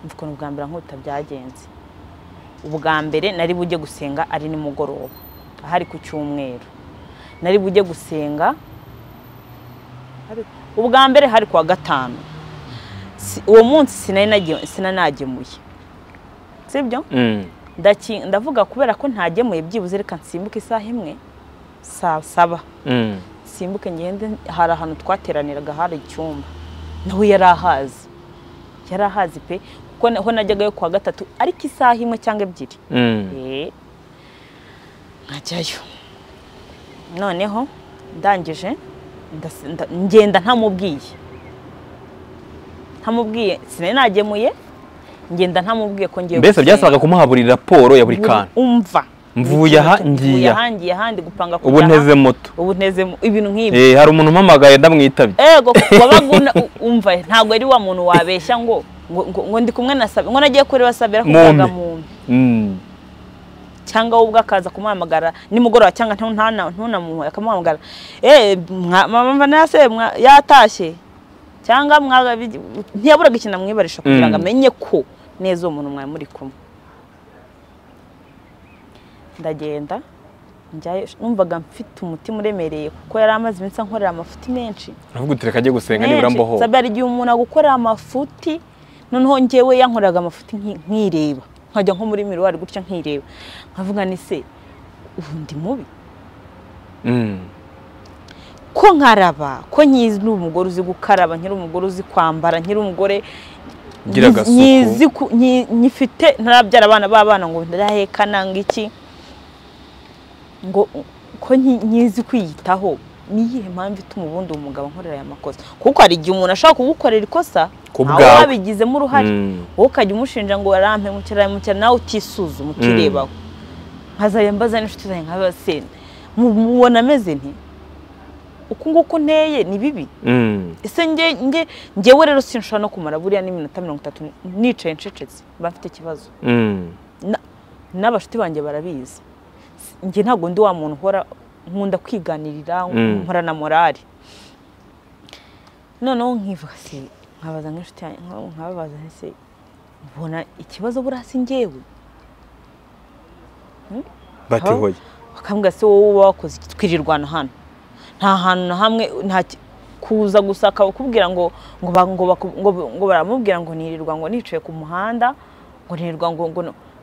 mvuko ubwambira nkuta byagenze ubwambere nari bujye gusenga ari ni mugoroba ahari ku cyumweru nari bujye gusenga ubwambere hari kwa gatano uwo munsi sinari sinanagemuye sibyo ndavuga kubera ko ntagemuye byibuze reka nsimbuke isaha imwe saa saba simbuke ngende hari ahantu twateraniraga hari icyumba nawe yari ahazi yari ahazi pe kuko ho najyagayo kwa gatatu ariko isaha imwe cyangwa ebyiri eh ngajyayo noneho ndangije ngenda ntamubwiye ntamubwiye sinari nagemuye ngenda ntamubwiye ko ngiye mbese byasabaga kumuhaburira raporo ya buri kantu umva mvuye aha ngiye ahangiye ahandi gupanga kuba ubu nteze moto ubu nteze ibintu nk'ibi eh hari umuntu umamagaye ndamwitabye ego wabaguna umva ntago ari wa muntu wabeshya ngo ngo ndi kumwe nasabe ngo nagiye kuri basabira kubaga mu mm cyangwa ubwo akaza kumamagara ni mugoroba cyangwa ntana ntuna mu akamamagara eh mama mva nase yatashye cyangwa mwaga ntiyaburaga ikina mwibarisha kugira ngo amenye ko neza umuntu mwaye muri kumwe ndagenda njyaye numvaga mfite umutima uremereye kuko yaramaze iminsi nkorera amafuti menshi navuga utireka agiye gusenga nibura mboho sabari igihe umuntu agukorera amafuti noneho ngewe yankoraga amafuti nkireba nkajya nko muri miruwari gutya nkireba nkavuga ni se ubu ndi mubi ko nkaraba ko nyizi n'umugore uzi gukaraba nkiri umugore uzi kwambara nkiri umugore nyiziko nyifite ntarabyara abana babana ngo ndarahekana ngiki ngo ko nyizi kwiyitaho niyihe mpamvu itumubundo umugabo nkorera ya makosa kuko ari giye umuntu ashaka kugukorera ikosa ababigizemo uruhare wowe ukajya umushinja ngo warampe mukira mukira nawe utisuzuma ukirebaho nkazaye mbaza n'inshuti zanjye nk'abasenda mubona ameze nti uko nguko nteye ni bibi ese nge nge ngewe rero sinshobora no kumara buriya n'iminota mirongo itatu nicaye ncecetse bafite ikibazo n'abashuti banjye barabizi nge ntago ndi wa muntu uhora nkunda kwiganirira nkora na morali none nkivase nkabaza nk'ishuti nkababaza nse ubona ikibazo burasi ngewe bati hoye bakambwa se wowe wakoze twirirwana hano nta hantu na hamwe nta kuza gusaka ukubwira ngo ngo ngo ngo baramubwira ngo nirirwa ngo nicaye ku muhanda ngo nirirwa ngo ngo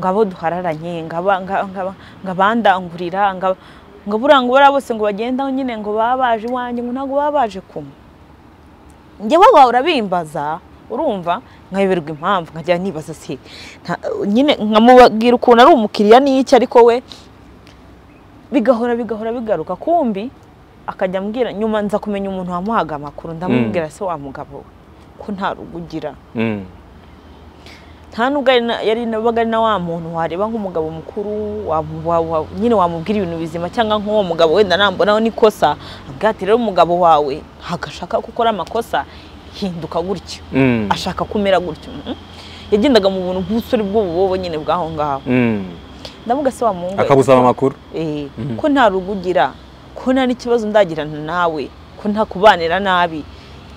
ngabo duhararanye ngaba ngaba ngabandangurira ngaba ngaburangura bose ngo bagenda nyine ngo babaje wanjye ngo ntago babaje kumwe nge baba urabimbaza urumva nkayiberwa impamvu nkajya nibaza se nyine nkamubwira ukuntu ari umukiriya n'iki ariko we bigahora bigahora bigaruka kumbi akajya ambwira nyuma nza kumenya umuntu wamuhaga amakuru ndamubwira se wa mugabo ko ntarugugira hano gana yari nabaga na wa muntu wareba nk'umugabo mukuru nyine wamubwira ibintu bizima cyangwa nk'uwo mugabo wenda nambonaho nikosa agatira umugabo wawe hagashaka gukora amakosa hinduka gutyo ashaka kumera gutyo yagendaga mu buntu bw'usuri bw'ububobo nyine bwaho ngaho ndavuga se wa mungu akabuzaba makuru eh ko ntarugugira ko ko nta n'ikibazo ndagira nawe ko nta kubanira nabi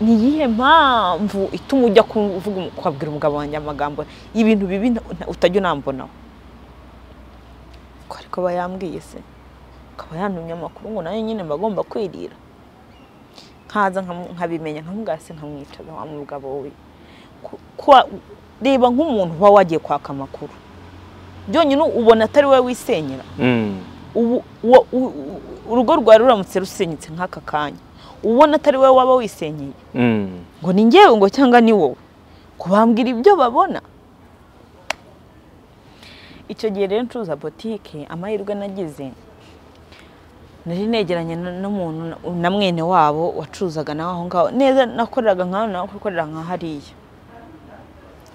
ni yihe mpamvu ituma ujya kuvuga kwabwira umugabo wanjye amagambo ibintu bibi utajya nambonaho ko ariko bayambwiye se akaba yantumye amakuru ngo nayo nyine bagomba kwirira nkaza nkabimenya nkamugase nkamwitaza wa mugabo we ko reba nk'umuntu wa wagiye kwaka amakuru byonyine ubona atari we wisenyera ubu urugo rwari ruramutse rusenyitse nk'aka kanya ubona atari we waba wisenyeye ngo ni ngewe ngo cyangwa ni wowe kubambwira ibyo babona icyo gihe rero ncuruza boutique amahirwe nagize nari negeranye n'umuntu na mwene wabo wacuruzaga nawe aho ngaho neza nakoreraga nkaho nakorera nka hariya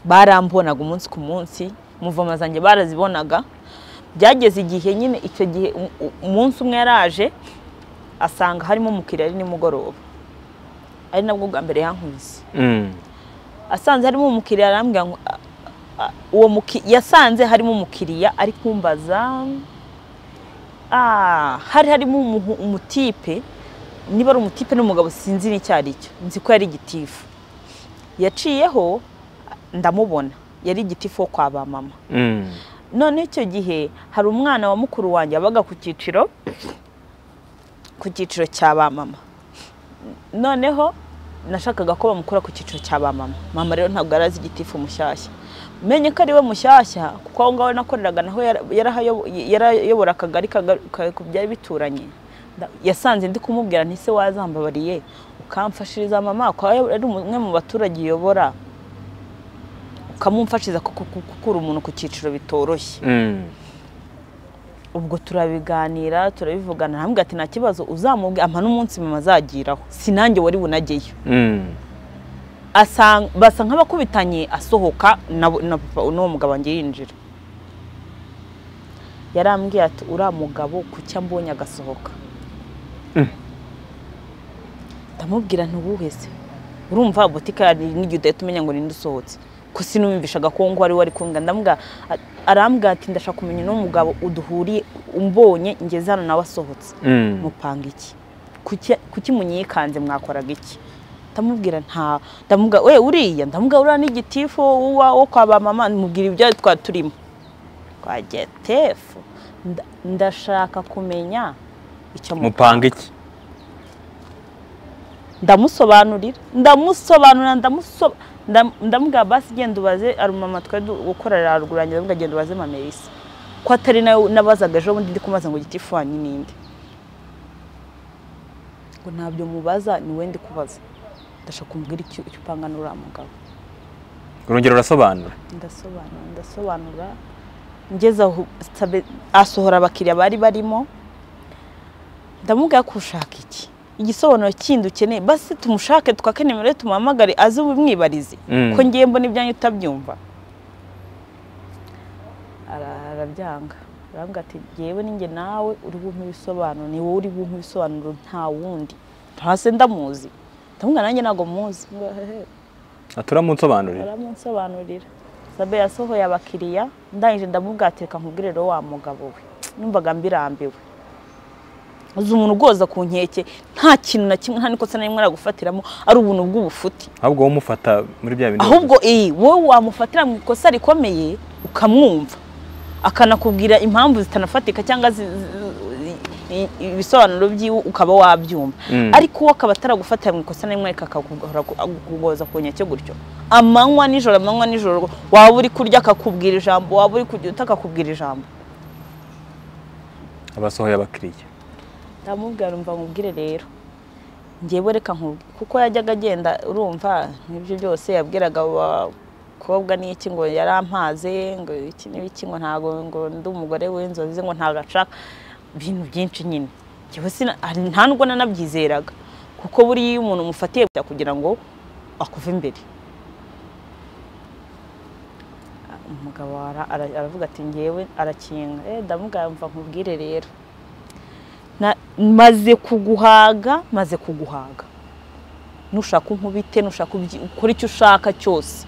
barambonaga umunsi ku munsi muvoma zanjye barazibonaga byageze igihe nyine icyo gihe umunsi umwe yaraje asanga harimo umukiriya ari nimugoroba ari nabwo bwa mbere yankunze asanze harimo umukiriya arambwira uwo yasanze harimo umukiriya ari kumbaza ah hari harimo umutipe niba ari umutipe n'umugabo sinzi n'icyari cyo nzi ko yari igitifu yaciyeho ndamubona yari igitifu kwa ba mama none icyo gihe hari umwana wa mukuru wanjye abaga ku cyiciro ku cyiciro cy'aba mama noneho nashakaga ko bamukura ku cyiciro cy'aba mama mama rero ntabwo arazi igitifu mushyashya menye ko ari we mushyashya kuko aho ngaho nakoreraga naho yarayobora akagari byari bituranye yasanze ndi kumubwira nti se wazambabariye ukamfashiriza mama kwa ari umwe mu baturage yobora ukamumfashiza gukura umuntu ku cyiciro bitoroshye ubwo turabiganira turabivugana hamwe ati nta kibazo uzamubwe ampa n'umunsi mama azagiraho sinange wari bunageyo asanga basa nk'abakubitanye asohoka na papa n'uwo mugabo wanjye yinjira yarambwiye ati uriya mugabo kuki ambonye agasohoka ndamubwira nti ubuhese urumva boutique n'iryo udahita umenya ngo ninde usohotse kusinumvishaga ko ngo ari wari kunga ndambwa arambwa ati ndashaka kumenya no mugabo uduhuriye umbonye ngezana nawe asohotse mupanga iki kuki munyikanze mwakoraga iki ndamubwira nta ndambwa we uriya ndambwa ura ni igitifu wo kwa ba mama mubwira ibyo twaturimo kwa gitefu ndashaka kumenya icyo mupanga iki ndamusobanurira ndamusobanura ndamusoba ndamubwira basi genda ubaze ari umama twari gukorera rugurangira ndamubwira genda ubaze mama Elisa ko atari nawe nabazaga ejo bundi ndi kumaza ngo igitifu wanyu ninde ngo ntabyo mubaza ni we ndi kubaza ndashaka kumbwira icyo upangana uriya mugabo urongera urasobanura ndasobanura ndasobanura ngeze aho asohora abakiriya bari barimo ndamubwira ko ushaka iki igisobanuro kindi ukeneye basi tumushake twake nimero tumamagare azi ubimwibarize ko ngiye mbona ibyanyu utabyumva arabyanga arambwa ati yewe ninge nawe uri bumpa bisobanuro ni wowe uri bumpa bisobanuro nta wundi ntase ndamuzi ndamubwira nanjye ntago muzi aturamunsobanurira aramunsobanurira Sabe yasohoye abakiriya ndangije ndamubwira ati reka nkubwirero wa mugabo we numvaga mbirambiwe umuntu ugoza ku nkeke nta kintu na kimwe nta niko se narimwe aragufatiramo ari ubuntu bw'ubufuti ahubwo wo mufata muri bya bintu ahubwo eh wowe wamufatira mu ikosa rikomeye ukamwumva akanakubwira impamvu zitanafatika cyangwa ibisobanuro by'iwe ukaba wabyumva ariko wowe akaba ataragufatira mu ikosa narimwe akakugoza ku nkeke gutyo amanywa nijoro amanywa nijoro waba uri kurya akakubwira ijambo waba uri kujya utakakubwira ijambo abasohoye abakiriya ndamubwira umva mubwire rero ngiye reka kuko yajyaga agenda urumva n'ibyo byose yabwiraga abakobwa n'iki ngo yarampaze ngo iki n'iki ngo ntago ngo ndi umugore w'inzozi ngo ntagacaka ibintu byinshi nyine ngiye nta nubwo nanabyizeraga kuko buriya umuntu umufatiye kugira ngo akuve imbere umugabo aravuga ati ngewe arakinga ndamubwira umva mubwire rero maze kuguhaga maze kuguhaga nushaka unkubite nushaka ukora icyo ushaka cyose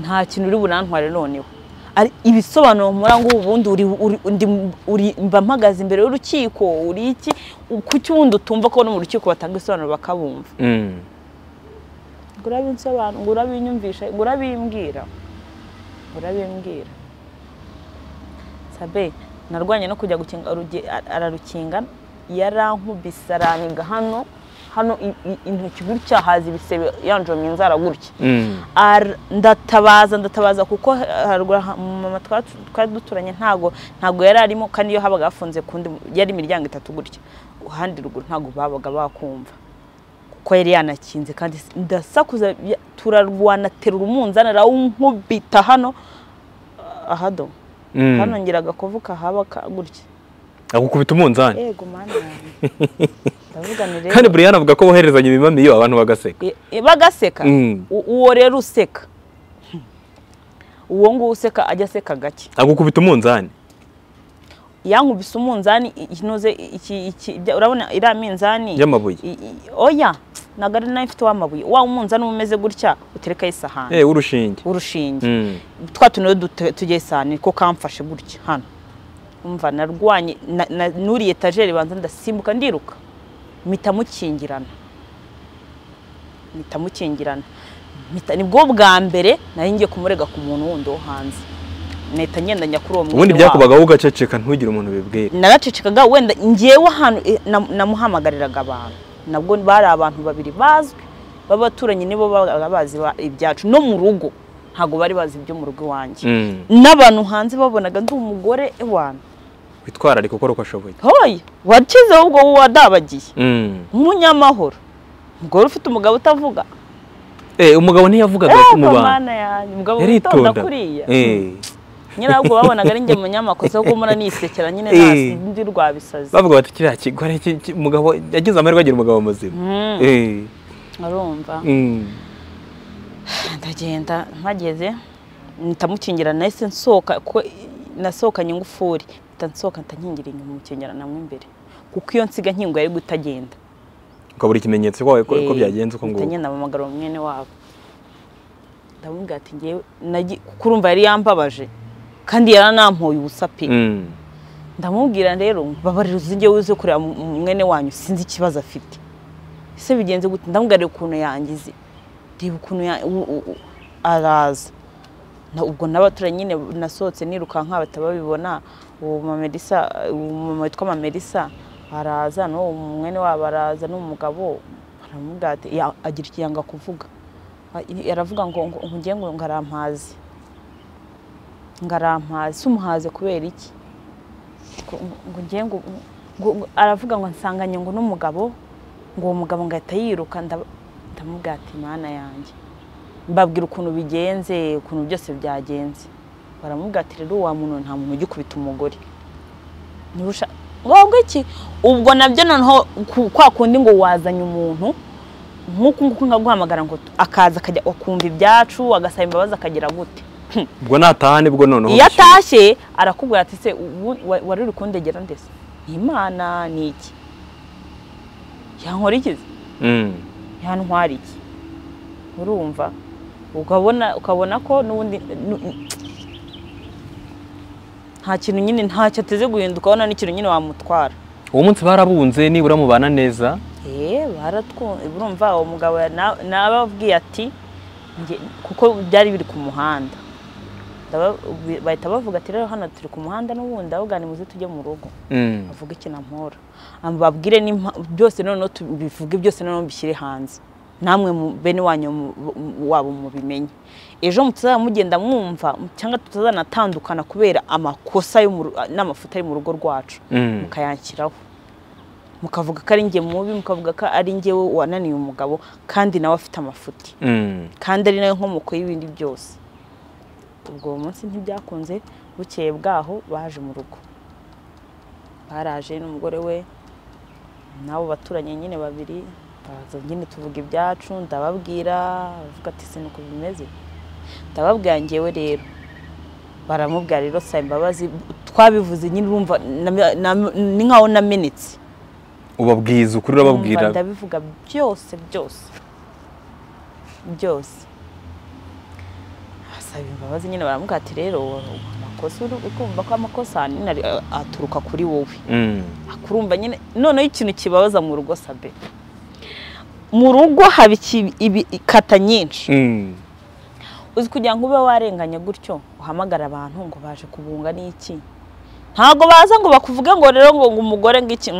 nta kintu uri bunantware noneho ibisobanuro mura ngo ubundi uri uri mpagaze imbere y'urukiko uri iki kuki wundi utumva ko no mu rukiko batanga isobanuro bakabumva gurabinsobanuro gurabinyumvisha gurabimbwira gurabimbwira sabe narwanye no kujya gukinga ararukinga yarankubisa aranenga hano hano intoki gutya haza ibisebe yanjomye inzara gutya ndatabaza ndatabaza kuko mama twaduturanye ntago ntago yararimo kandi yo habaga afunze kundi yari imiryango itatu gutya uhandi ruguru ntago babaga bakumva kuko yari yanakinze kandi ndasakuza turarwana terura umunzana rawunkubita hano ahado hano ngiraga kuvuka habaka gutya akukubita umunzana yego mana kandi Brian avuga ko boherezanye imimami yo abantu bagaseka bagaseka uwo rero useka uwo ngo useka ajya seka gake agukubita umunzani yankubisa umunzani inoze iki urabona iraminzani yamabuye oya nagari nafite wamabuye wa umunzani umeze gutya utereka isahani eh urushinge urushinge twatuno tujye isahani ko kamfashe gutya hano umva narwanye nuri etagere banza ndasimbuka ndiruka mitamukingirana mitamukingirana mitani bwo bwa mbere naringiye kumurega ku muntu wundi wo hanze neta nyendanya kuri uwo muntu ubundi byakubaga ugaceceka ntugire umuntu bibwira naracecekaga wenda ngiyewe hano namuhamagariraga abantu nabwo bari abantu babiri bazwe babaturanye nibo babazi ibyacu no mu rugo ntago bari bazi ibyo mu rugo wanjye nabantu hanze babonaga ndi umugore ewana bitwara ariko koko ashoboye hoye wakize ubwo wadabagiye umunyamahoro mugore ufite umugabo utavuga eh umugabo ntiyavugaga ko mubana umugabo utandakuriya eh nyirabwo babonaga ari nge munyamakoze ko mura nisekera nyine nasi ndi rwabisaze bavuga bati kiriya kigore umugabo yagize amahirwe agira umugabo muzima eh arumva ndagenda mpageze ntamukingirana nahise nsoka nasoka nyingufuri nsoka ntankingira inyuma mukenyera namwe imbere kuko iyo nsiga nkingo yari gutagenda ukabura ikimenyetso kwawe ko byagenze uko ngo tanye nabamagara umwene wabo ndabunga ati ngiye kurumva yari yambabaje kandi yaranampoye ubusapi ndamubwira rero babarira uzinge wize kurya umwene wanyu sinzi ikibazo afite ese bigenze gute ndamugare ukuntu yangize ndiba ukuntu araza na ubwo nabaturanye nyine nasohotse nirukanka batababibona uwo mamedisa uwo witwa mamedisa araza no umwene wabaraza n'umugabo aramugate agira ikiyanga kuvuga yaravuga ngo nkugiye ngo ngarampaze ngarampaze sumuhaze kubera iki ngo ngiye ngo aravuga ngo nsanganye ngo n'umugabo ngo uwo mugabo ngahita yiruka ndamugate imana yanjye mbabwira ukuntu bigenze ukuntu byose byagenze baramubwatira rero wa muntu nta muntu ugikubita umugore nibusha ngobwe iki ubwo nabyo noneho kwakundi ngo wazanye umuntu nkuko nkuko ngaguhamagara ngo akaza akajya akumva ibyacu agasaba imbabazi akagira gute ubwo natahane ubwo noneho yatashye arakubwira ati se wari uri kundegera ndese imana ni iki yankora iki mm yantwara iki urumva ukabona ukabona ko nubundi nta kintu nyine ntacyo ateze guhinduka abona n'ikintu nyine wamutwara uwo munsi barabunze nibura mubana neza eh baratwo urumva uwo mugabo nababwiye ati kuko byari biri ku muhanda bahita bavuga ati rero hano turi ku muhanda n'ubundi ahogane muze tujye mu rugo avuga iki nampora ambabwire byose none tubivuge byose none bishyire hanze namwe bene wanyu wabo mubimenye ejo mutsaza mugenda mwumva cyangwa tutazanatandukana kubera amakosa yo n'amafuta ari mu rugo rwacu mukayankiraho mukavuga ko ari nge mubi mukavuga ko ari nge wananiye umugabo kandi nawe afite amafuti kandi ari nayo nkomoko y'ibindi byose ubwo munsi ntibyakunze bukeye bwaho baje mu rugo baraje n'umugore we nabo baturanye nyine babiri baza nyine tuvuga ibyacu ndababwira bavuga ati se nuko bimeze ndababwira ngewe rero baramubwira rero saye imbabazi twabivuze nyine urumva ni nkaho na minutes ubabwiza ukuri urababwira ndabivuga byose byose byose basaba imbabazi nyine baramuka ati rero amakosa ukumva ko amakosa aturuka kuri wowe akurumva nyine none ikintu kibabaza mu rugo sabe mu rugo haba ikata nyinshi uzi kujya ngo ube warenganya gutyo uhamagara abantu ngo baje kubunga n'iki ntago baza ngo bakuvuge ngo rero ngo umugore ngiki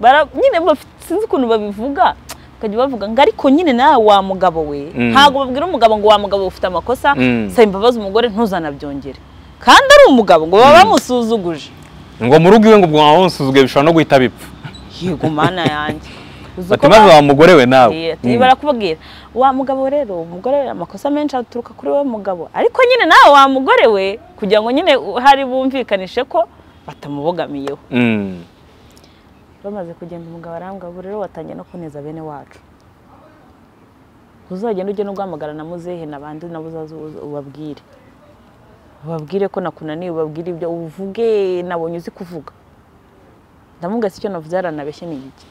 bara nyine sinzi ukuntu babivuga kaje bavuga ngariko nyine nawe wa mugabo we ntago babwira umugabo ngo wa mugabo ufite amakosa sa imbabaza umugore ntuzana byongere kandi ari umugabo ngo baba bamusuzuguje ngo murugiwe ngo bwa wonsuzuge bishobora no guhita bipfa yego mana yanjye batimaze wa mugore we nawe ati barakubwira wa mugabo rero umugore amakosa menshi aturuka kuri we mugabo ariko nyine nawe wa mugore we kugira ngo nyine hari bumvikanishe ko batamubogamiyeho bamaze kugenda umugabo arambwa burero watanye no kuneza bene wacu uzagenda uje no guhamagara na muzehe nabandi nabuzazo ubabwire ubabwire ko nakunaniye ubabwire ibyo uvuge nabonye uzi kuvuga ndamuga sicyo navubyara nabeshye n'igiki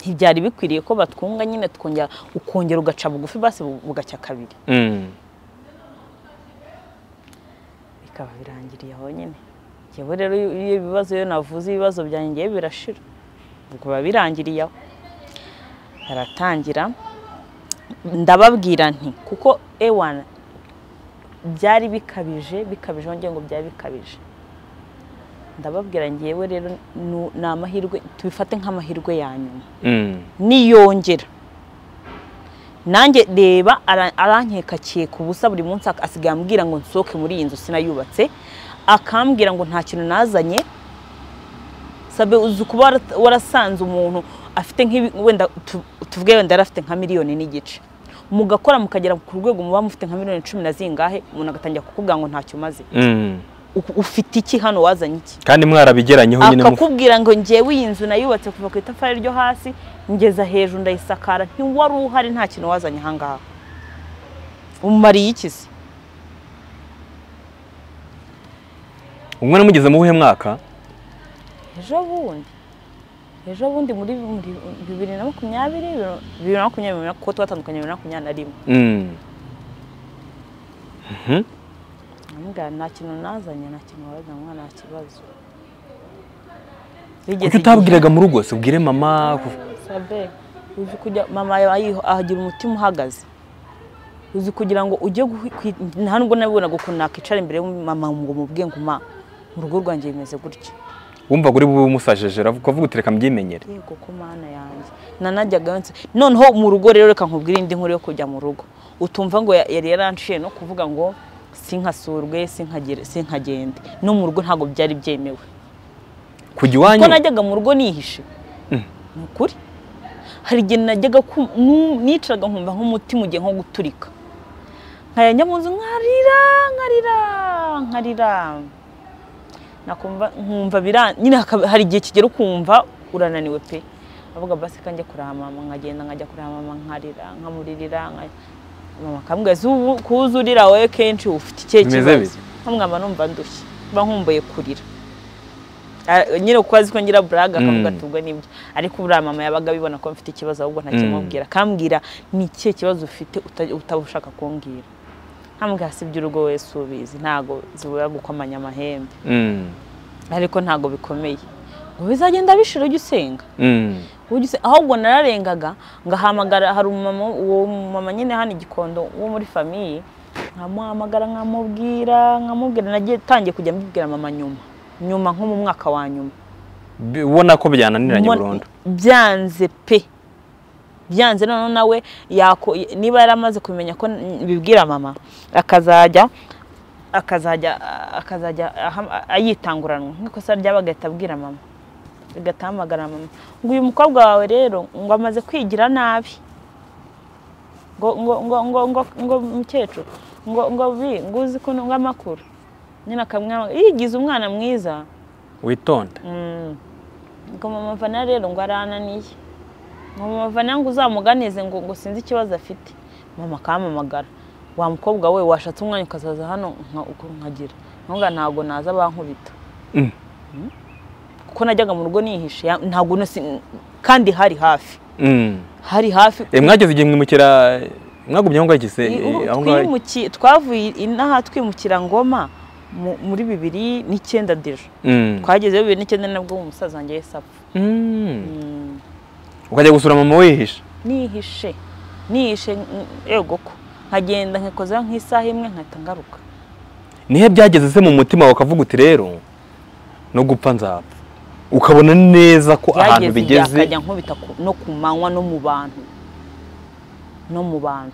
ntibyari bikwiriye ko batwunga nyine tukongera ukongera ugaca bugufi base bugacya kabiri mm ikaba birangiriye aho nyine cyebo rero iyo bibazo yo navuze ibibazo byanjye birashira ubwo babirangiriye aratangira ndababwira nti kuko ewan byari bikabije bikabije ngo byari bikabije ndababwira ngiyewe rero n'amahirwe tubifate nk'amahirwe yanyuma niyongera nanjye reba arankeka kiye kubusa buri munsi asigaye ambwira ngo nsoke muri iyi nzu sinayubatse akambwira ngo nta kintu nazanye sabe uzukuba warasanze umuntu afite nk'wenda tuvuge wenda yarafite nka miliyoni n'igice mugakora mukagera ku rwego muba mufite nka miliyoni cumi na zingahe umuntu agatangira kukuvuga ngo nta cyo maze ufite iki hano wazanye iki kandi mwarabigeranyeho nyine akakubwira ngo ngiye w'inzu nayubatse kuva ku itafari ryo hasi ngeza hejuru ndayisakara ntiwari uhari nta kintu wazanye hangaha umumariye iki se umwe namugeze mu buhe mwaka ejo bundi ejo bundi muri bibiri na makumyabiri bibiri na makumyabiri ko twatandukanye bibiri na makumyabiri na rimwe mm mhm nanga nakino nazanye nakino waza mwana akibazo bigeze utabwiraga mu rugo se ubwire mama sabe uzi kujya mama yayiho ahagira umutima uhagaze uzi kugira ngo ujye ntanubwo nabibona gukuna kicara imbere mama ngo mubwiye ngo ma urugo rwanjye imeze gutyo wumva kuri bumusajejera ukavuga utereka myimenyere yego ko mana yanjye nanajyaga yonse noneho mu rugo rero reka nkubwira indi nkuru yo kujya mu rugo utumva ngo yari yaranciye no kuvuga ngo sinkasurwe sinkagere sinkagende no mu rugo ntago byari byemewe kugiwanyu ko najyaga mu rugo nihishe n'ukuri hari gihe najyaga nicaraga nkumva nk'umutima ugiye nko guturika nkayanya munzu nkarira nkarira nkarira nakumva nkumva birana nyine hari gihe kigero kumva urananiwe pe avuga basi kanje kuramama nkagenda nkajya kuramama nkarira nkamuririra mama kamugeze ubu kuzurira we kenshi ufite ikibazo nkamwama numva ndushye bankumbuye kurira nyine kwazi ko ngira braga kamugatubwa nibyo ariko uramama yabaga bibona ko mfite ikibazo ahubwo ntakimubwira kambwira ni cye kibazo ufite utabushaka kumbwira amugasi by'urugo Yesu bizi ntago zibuya gukomanya amahembe mm ariko ntago bikomeye ngo bizagenda bishira ugisenga mm ugise ahubwo nararengaga ngahamagara hari umama uwo mama nyine hano igikondo uwo muri family nkamuhamagara nkamubwira nkamubwira nagiye tangiye kujya mbibwira mama nyuma nyuma nko mu mwaka wa nyuma ubona ko byananiranye burondo byanze pe byanze none nawe yako niba yaramaze kumenya ko bibwira mama akazajya akazajya akazajya ayitanguranwa nkiko sa ryabagahita abwira mama bigatamagara mama ngo uyu mukobwa wawe rero ngo amaze kwigira nabi ngo ngo ngo ngo ngo mukecuru ngo ngo bi ngo uzi ko ngo amakuru nyina kamwe yigize umwana mwiza witonda ngo mama vana rero ngo arananiye mama vana ngo uzamuganize ngo ngo sinzi ikibazo afite mama kamamagara wa mukobwa we washatse umwanya ukazaza hano uko nkagira ntunga ntago naza bankubita kuko najyaga mu rugo nihishe ntago kandi hari hafi hari hafi mwageze igihe mwimukira Mwagumye aho ngagise aho ngayimuki twavuye inaha twimukira Ngoma muri bibiri n'icyenda dejo. Twageze bibiri n'icyenda nabwo umusaza wanjye yesapfa. Ukajya gusura mama wihishe? Nihishe. Nihishe yego ko nkagenda nkekoza nk'isaha imwe nkatangaruka. Nihe byageze se mu mutima wakavuga uti rero no gupfa nzapfa. Ukabona neza ko ahantu bigeze akajya nkubita no kumanywa no mu bantu. No mu bantu.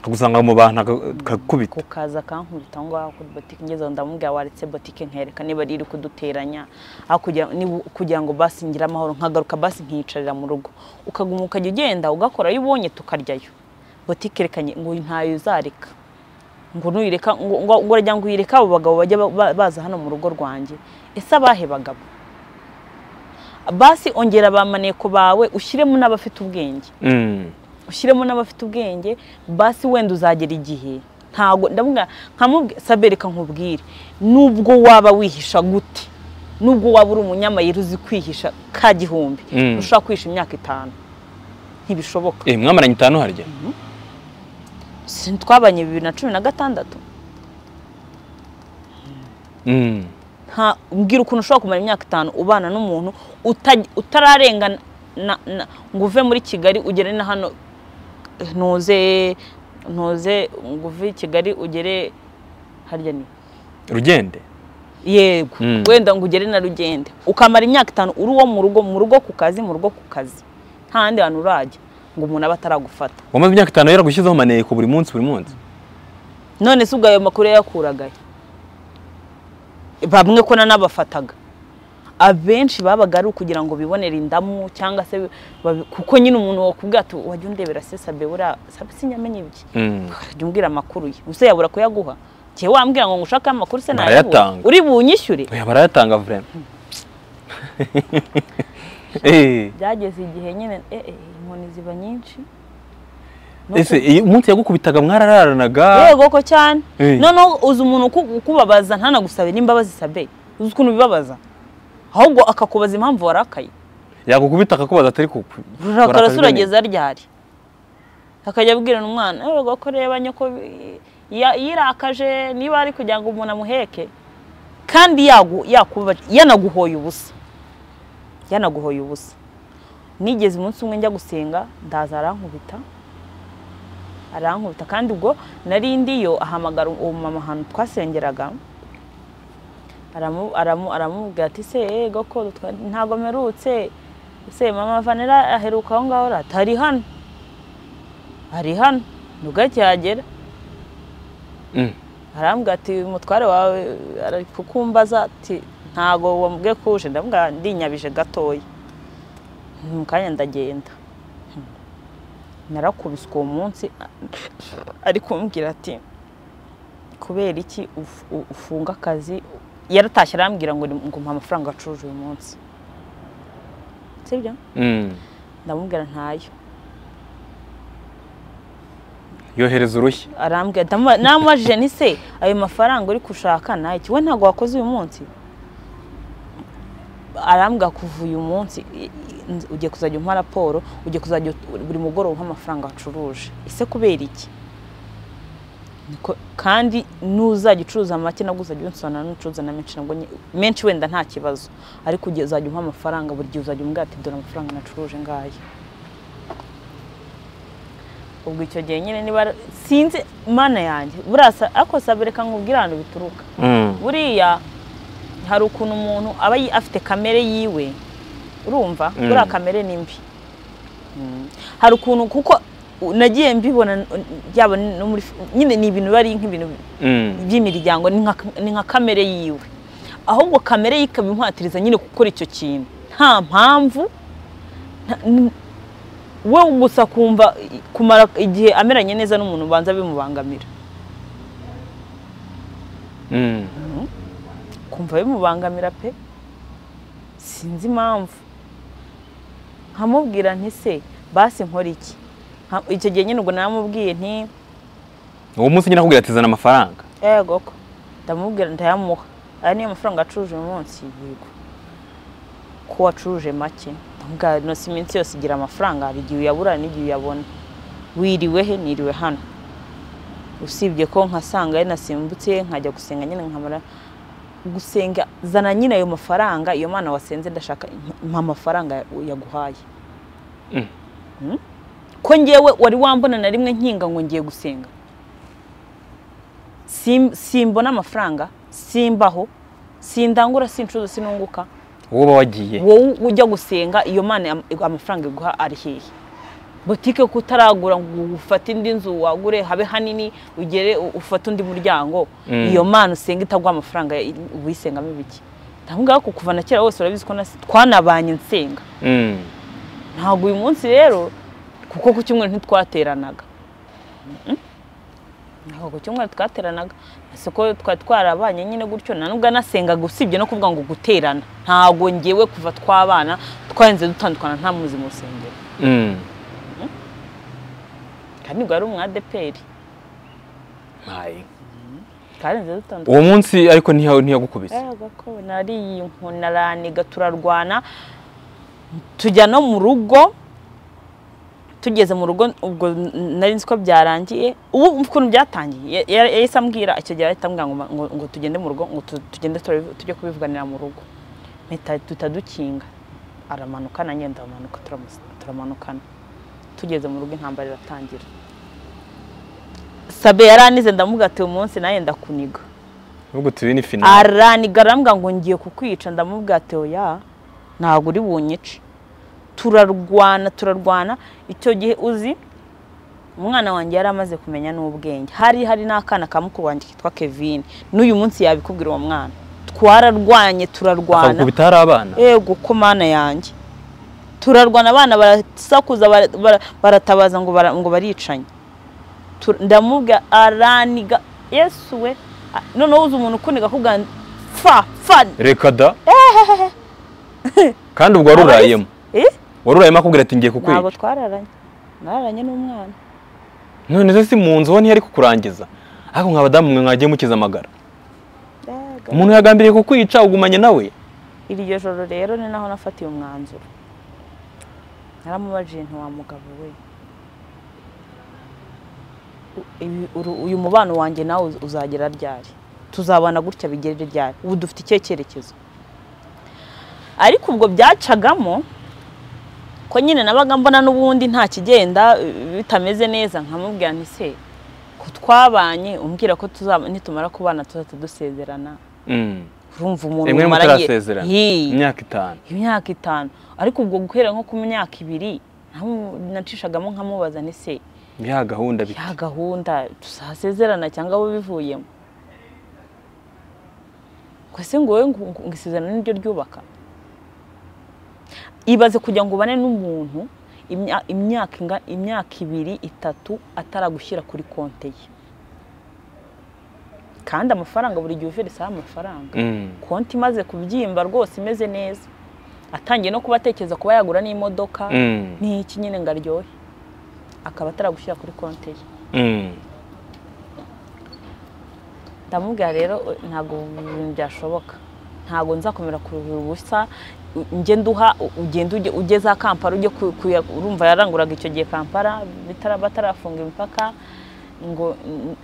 Kugusanga mu bantu kakubita. Kukaza kankubita ngo ako botike ngeze ndamubwira waretse botike nkereka niba riri kuduteranya akujya kugira ngo basi ngira amahoro nkagaruka basi nkicarira mu rugo. Ukagumuka ugenda ugakora yibonye tukaryayo. Botike rekanye ngo ntayo zareka. Ngo nuyireka ngo urajya ngo uyireka abo bagabo bajya baza hano mu rugo rwanjye ese abahe bagabo basi ongera bamaneko bawe ushyiremo n'abafite ubwenge ushyiremo n'abafite ubwenge basi wenda uzagera igihe ntago ndabunga nkamubwe sabereka nkubwire nubwo waba wihisha gute nubwo waba uri umunyamayira uzi kwihisha ka gihumbi ushaka kwisha imyaka itanu ntibishoboka eh mwamaranye itanu harya twabanye bibiri na cumi na gatandatu. Mm. Ha mbwira ukuntu ushobora kumara imyaka itanu ubana n'umuntu utararenga ngo uve muri Kigali ugere na hano noze noze ngo uve Kigali ugere harya ni Rugende. Yego wenda ngo ugere na Rugende ukamara imyaka itanu uri wo mu rugo mu rugo ku kazi mu rugo ku kazi ntandi hano urajya ngo umuntu abataragufata. Wamaze imyaka itanu yaragushyizeho maneko buri munsi buri munsi. None se ugayo makuru yakuragaye. Bamwe ko nanabafataga. Abenshi babaga ari kugira ngo bibonere indamu cyangwa se kuko nyine umuntu wakubwira ati wajya undebera sesa bebura sabisi nyamenye ibyo. Ukajya umbwira amakuru ye. Use yabura kuyaguha. Cye wambwira ngo ngushaka amakuru se nayo uri bunyishyure. Oya barayatanga vraiment. Eh byageze igihe nyine eh eh inkoni ziba nyinshi ese umuntu yagukubitaga mwarararanaga yego ko cyane none uzi umuntu kubabaza ntana gusabe n'imbabazi sabe uzi ukuntu bibabaza ahubwo akakubaza impamvu warakaye yagukubita akakubaza atari kuko rurakarasuragiza ryari akajya abwirana umwana yego ko reba nyoko yirakaje niba ari kujya ngo umuntu amuheke kandi yagu yakuba yanaguhoye ubusa yanaguhoye ubusa nigeze umunsi umwe njya gusenga ndaza arankubita arankubita kandi ubwo nari ndiyo ahamagara uwo mama hano twasengeraga aramu aramu aramubwira ati se ego ko ntago merutse se mama Vanera aheruka aho ngaho atari hano ari hano nugacyagera mm arambwira ati umutware wawe arakukumbaza ati ntago wambwe kuje ndambwa ndi nyabije gatoyi mukanya ndagenda narakubiswe umunsi ari kumbwira ati kubera iki ufunga akazi yaratashye arambwira ngo ngumpa amafaranga acuruje uyu munsi sibyo mm ndamubwira ntayo yohereza urushye arambwira namwajije ni se ayo mafaranga uri kushaka naki we ntago wakoze uyu munsi arambwa kuvuye umunsi ugiye kuzajya umpa raporo ugiye kuzajya buri mugoroba umpa amafaranga acuruje ise kubera iki niko kandi nuzajya ucuruza make nabwo uzajya unsona n'ucuruza na menshi nabwo menshi wenda nta kibazo ariko ugiye uzajya umpa amafaranga buri gihe uzajya umbwira ati dore amafaranga nacuruje ngaye ubwo icyo gihe nyine niba sinzi mana yanjye burasa ako sabereka nkubwirano bituruka buriya hari ukuntu umuntu aba afite kamere yiwe urumva buriya kamere ni mbi hari ukuntu kuko nagiye mbibona yaba nyine ni ibintu bari nk'ibintu by'imiryango ni nka kamere yiwe ahubwo kamere yikabimuhatiriza nyine gukora icyo kintu nta mpamvu we gusa kumva kumara igihe ameranye neza n'umuntu ubanza bimubangamira kumva bimubangamira pe sinzi impamvu nkamubwira nti se basi nkora iki icyo gihe nyine ubwo namubwiye nti uwo munsi nyine akubwira ati zana amafaranga yego ko ndamubwira ndayamuha aya niyo mafaranga acuruje uyu munsi yego ko wacuruje make ndamubwira no si iminsi yose igira amafaranga hari igihe uyabura n'igihe uyabona wiriwehe niriwe hano usibye ko nkasanga nasimbutse nkajya gusenga nyine nkamara gusenga zana nyine ayo mafaranga iyo mana wasenze ndashaka mpa mafaranga yaguhaye mm. mm? ko ngewe wari wambona na rimwe nkinga ngo ngiye gusenga sim simbona amafaranga simbaho sindangura sincuzo sinunguka woba wagiye wowe ujya gusenga iyo mana amafaranga guha ari hehe botike kutaragura ngo ufate indi nzu wagure habe hanini ugere ufate undi muryango iyo mana usenga itagwa amafaranga ubisenga mibiki ndahunga ko kuvana kera wose urabizi ko twanabanye nsenga ntago uyu munsi rero kuko ku cyumwe ntitwateranaga ntago ku cyumwe twateranaga soko twatwarabanye nyine gutyo nanubwa nasenga gusibye no kuvuga ngo guterana ntago ngiyewe kuva twabana twanze dutandukana nta muzi musengero kandi gwa rumwa deperi mai karenze dutandukana uwo munsi ariko nti nti yagukubise yagako nari inkona rani gaturarwana tujya no mu rugo tugeze mu rugo ubwo nari nzi ko byarangiye ubu ukuntu byatangiye yisambwira icyo gihe ahitambwa ngo ngo tugende mu rugo ngo tugende tujye kubivuganira mu rugo meta tutadukinga aramanuka na nyenda amanuka turamanukana tugeze mu rugo intambara iratangira sabe yaranize ndamugate umunsi naye ndakuniga ubwo tubi ni final aranigarambwa ngo ngiye kukwica ndamugate oya ntago uri bunyice turarwana turarwana icyo gihe uzi umwana wanjye yaramaze kumenya n'ubwenge hari hari nakana kamukubanje kitwa Kevin n'uyu munsi yabikubwira uwo mwana twararwanye turarwana ubwo bitari abana yego ko mana yanjye turarwana abana barasakuza baratabaza ngo ngo baricanye ndamubwa araniga Yesu we none uzi umuntu kuniga kuganza fa fa rekada kandi ubwo rurayemo eh waruraye makubwira ati ngiye kukwica nabo twararanye nararanye n'umwana none se si munzu ho ntiyari kukurangiza ako nk'abadamwe mwagiye mukiza amagara umuntu yagambiriye kukwica ugumanye nawe iryo joro rero ni naho nafatiye umwanzuro naramubaje nti wa mugabo we uyu mubano wanjye nawe uzagera ryari tuzabana gutya bigerere ryari ubu dufite icyerekezo ariko ubwo byacagamo ko nyine nabaga mbona nubundi nta kigenda bitameze neza nkamubwira nti se ko twabanye umbwira ko tuzaba nitumara kubana tuzatudusezerana mm urumva umuntu umaraye imyaka itanu imyaka itanu ariko ubwo guhera nko ku myaka ibiri nacishagamo nkamubaza nti se bya gahunda bita ya gahunda tuzasezerana cyangwa bo bivuyemo kwese ngowe ngisezerana n'iryo ryubaka ibaze kujya ngo bane n'umuntu imyaka inga imyaka ibiri itatu ataragushyira kuri konte ye kandi amafaranga buri gihe ufite amafaranga konti maze kubyimba rwose imeze neza atangiye no kubatekereza kuba yagura n'imodoka n'iki nyine ngaryohe akaba ataragushyira kuri konte ye ndamubwira rero ntago byashoboka ntago nzakomera kuruhura ubusa nje nduha ugenda ugeza Kampala uje kurumva yaranguraga icyo gihe Kampala bitarabatarafunga impaka ngo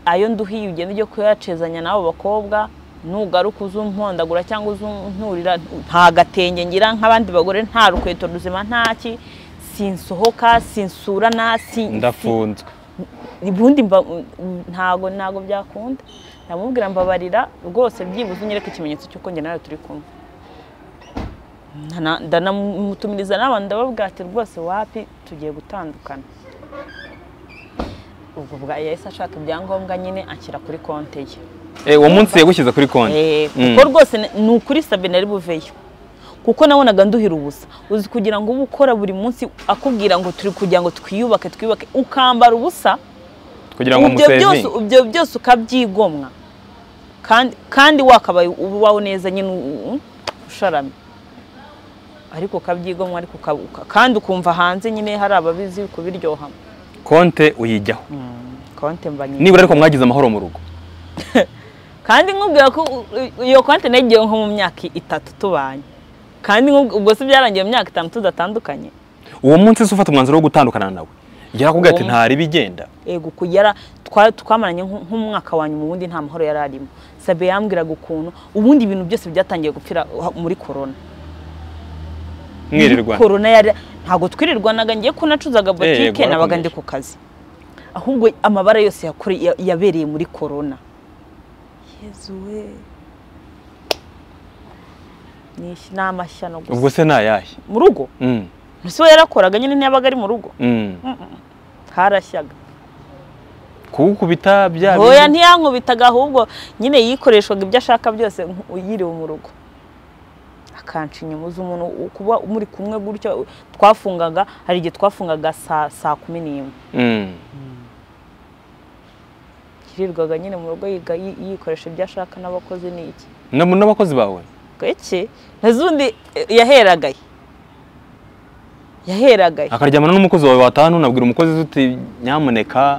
ayo nduhi ugenda uje kuyacezanya nabo bakobwa nugaruka uzumpondagura cyangwa uzunturira nta gatenge ngira nk'abandi bagore nta rukweto ruzima ntaki sinsohoka sinsura nasi ndafunzwe ibundi ntago ntago byakunda namubwira mbabarira rwose byibuze unyereka ikimenyetso cyuko nge nayo turi kumwe ndanamutumiriza n'abandi babwate rwose wapi tugiye gutandukana ubwo bwa yahise ashaka ibyangombwa nyine akira kuri konte ye eh uwo munsi yagushyize kuri konte eh kuko rwose ni ukuri sabe nari buveyo kuko nabonaga nduhira ubusa uzi kugira ngo ubukora buri munsi akubwira ngo turi kugira ngo twiyubake twiyubake ukambara ubusa kugira ngo umusezi byose ibyo byose ukabyigomwa kandi kandi wakabaye ubaho neza nyine usharamye ariko kabyigomwe ariko kandi ukumva hanze nyine hari ababizi kubiryoha konte uyijyaho konte mbanye niba ariko mwagize amahoro mu rugo kandi nkubwira ko iyo konte nagiye nko mu myaka itatu tubanye kandi ubwo se byarangiye mu myaka itanu tudatandukanye uwo munsi se ufata umwanzuro wo gutandukana nawe yakubwira ati nta ari bigenda ego kugera twamaranye nk'umwaka wanyu mu bundi nta mahoro yararimo sabe yambwira gukuntu ubundi ibintu byose byatangiye gupfira muri corona mwirirwa corona yari ntago twirirwa naga ngiye ko nacuzaga botike nabaga ndi ku kazi ahubwo amabara yose yakuri yabereye muri corona yezuwe nishi namashano gusa ubwo se nayahe mu rugo mm Nso yarakoraga nyine n'abaga ari mu rugo. Mm. Harashyaga. Kukubita bya. Oya ntiyankubitaga ahubwo nyine yikoreshwaga ibyo ashaka byose yiriwe mu rugo. Akancinyumu z'umuntu kuba muri kumwe gutyo twafungaga hari gihe twafungaga saa saa kumi n'imwe. Mm. Kirirwaga nyine mu rugo yiga yikoresha ibyo ashaka n'abakozi n'iki. N'abakozi bawe. Gake nazundi yaheragaye. Yaheragaye akaryamana n'umukozi wawe batanu nabwira umukozi uti nyamuneka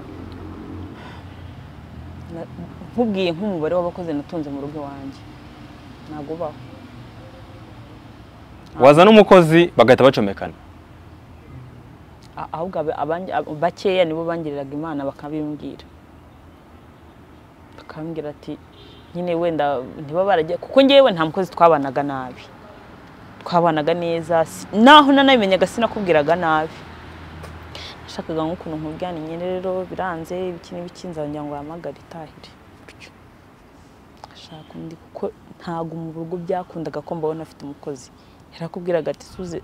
nkubwiye nk'umubare w'abakozi natunze mu rugo wanje nago baho wazana umukozi bagahita bacomekana ahubwo abanje bakeya nibo bangiriraga imana bakabimbwira bakambwira ati nyine wenda ntiba barajye kuko ngewe nta mukozi twabanaga nabi twabanaga neza naho nanabimenyaga sinakubwiraga nabi nashakaga nk'ukuntu nkubwirana nyine rero biranze ibikini bikinza abanyarwanda bamagara itahire ashaka undi kuko ntago mu rugo byakundaga ko mbabona afite umukozi yarakubwiraga ati suze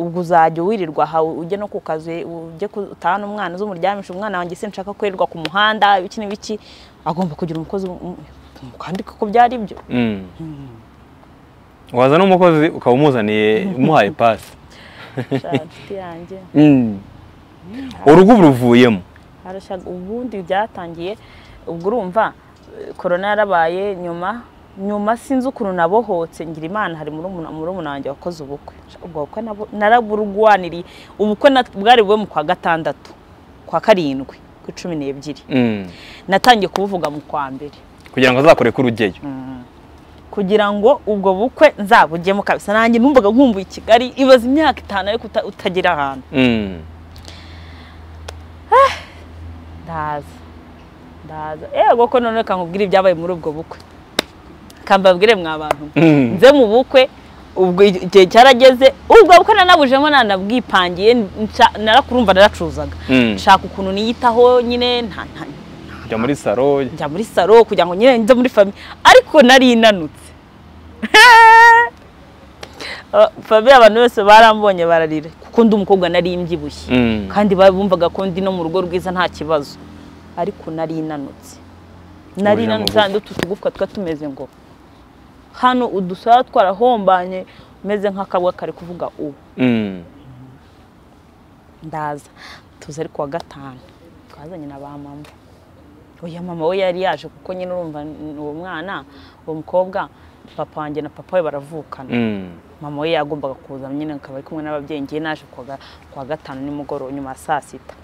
uzajya wirirwa ha ujye no kukaze ujye kutana umwana z'umuryamisha umwana wanjye sinshaka kwerirwa ku muhanda ibikini biki agomba kugira umukozi kandi ko byari byo wazana umukozi ukabumuzaniye umuhaye pass shati yanje mm urugo buruvuyemo arashaga ubundi byatangiye ugurumva corona yarabaye nyuma nyuma sinzi ukuntu nabohotse ngira imana hari muri muri munanje wakoze ubukwe ubwo nabo naraburugwaniri ubukwe bwari bwe mu kwa gatandatu kwa karindwi ku cumi n'ebyiri natangiye kuvuga mu kwa mbere kugira ngo azakore ku rugeyo kugira ngo ubwo bukwe nzabujyemo kabisa nanjye numvaga nkumbuye Kigali ibaza imyaka itanu yo kutagira ahantu mm ah daza daza ego ko none kankubwira ibyabaye muri ubwo bukwe kambabwire mwa abantu nze mu bukwe ubwo igihe cyarageze ubwo bukwe nanabujemo nanabwipangiye narakurumva naracuzaga nshaka ukuntu niyitaho nyine ntantanye njya muri saro njya muri saro kugira ngo nyine nze muri famille ariko nari inanutse famille abantu bose barambonye bararira kuko ndi umukobwa nari imbyibushye kandi babumvaga ko ndi no mu rugo rwiza nta kibazo ariko nari inanutse nari inanutse tutugufwa twatumeze ngo hano udusara twarahombanye meze nk'akabwa kare kuvuga ubu ndaza tuze ariko wa gatanu twazanye na ba mama Oya mama we yari yaje kuko nyine urumva uwo mwana uwo mukobwa papa wanjye na papa we baravukana mama we yagombaga kuza nyine akaba kumwe n'ababyeyi ngiye naje kwa gatanu nimugoro nyuma saa sita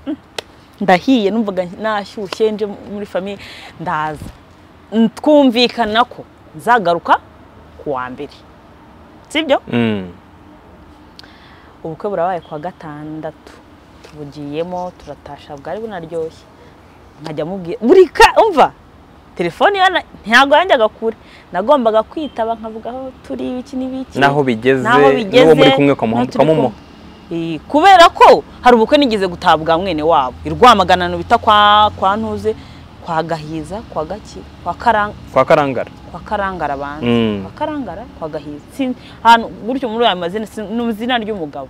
ndahiye numvaga nashyushye nje muri famille ndaza twumvikana ko nzagaruka ku wa mbere sibyo ubukwe burabaye kwa gatandatu tubugiyemo turatasha bwari bunaryoshye nkajya mubwiye burika umva telefone yana ntago yanjyaga kure nagombaga kwitaba nkavuga aho turi ibiki nibiki naho bigeze naho muri kumwe kamuhamba eh kubera ko hari ubukwe nigeze gutabwa mwene wabo irwamaganano bita kwa kwa ntuze kwa gahiza kwa gaki kwa karang kwa karangara kwa karangara abantu kwa karangara kwa gahiza hano buryo muri amazina n'umuzina ry'umugabo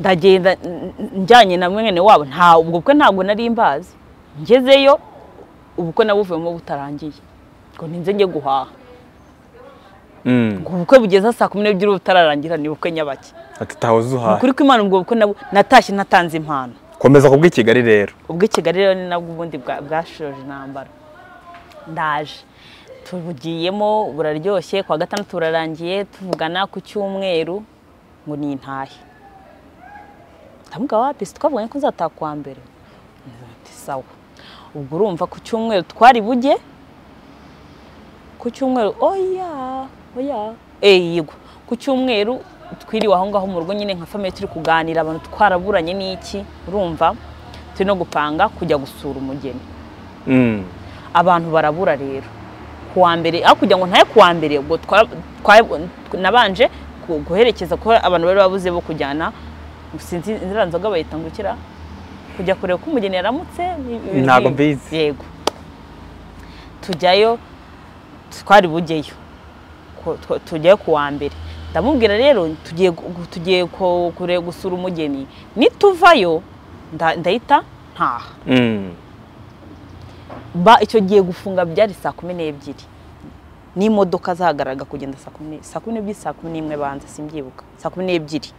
ndagenda njanye na mwene wabo nta ubwo bwe ntago nari imbazi ngezeyo ubukwe nabuvemo butarangiye ngo ninze nge guhaha mm ubukwe bugeza saa kumi n'ebyiri butararangira ni ubukwe nyabaki ati tahuzuha kuri ko imana ubwo bukwe natashye natanze impano komeza kubwe Kigali rero ubwe Kigali rero ni nabwo ubundi bwashoje nambara ndaje tubugiyemo buraryoshye kwa gatanu turarangiye tuvugana ku cyumweru ngo ni ntahe ndamuga wapi twabonye ko nzatakwa mbere ati sawa ubwo urumva ku cyumweru twari bujye ku cyumweru oya oya eh yego ku cyumweru twiriwe aho ngaho mu rugo nyine nka family turi kuganira abantu twaraburanye n'iki urumva bafite no gupanga kujya gusura umugeni. Mm. Abantu barabura rero. Kuwa mbere akujya ngo ntaye kuwa mbere ubwo nabanje guherekeza ko abantu bari babuze bo kujyana sinzi inzira nzoga bayita ngukira kujya kureba ko umugeni yaramutse ntago mbizi. Yego. Tujyayo twari bugeyo. Tujyayo kuwa mbere. Ndamubwira rero tugiye tugiye ko kure gusura umugeni nituvayo ndahita ntaha. Mm. Ba icyo giye gufunga byari saa kumi n'ebyiri ni modoka zahagaraga kugenda saa kumi saa kumi n'ebyiri saa kumi n'imwe banza simbyibuka saa kumi n'ebyiri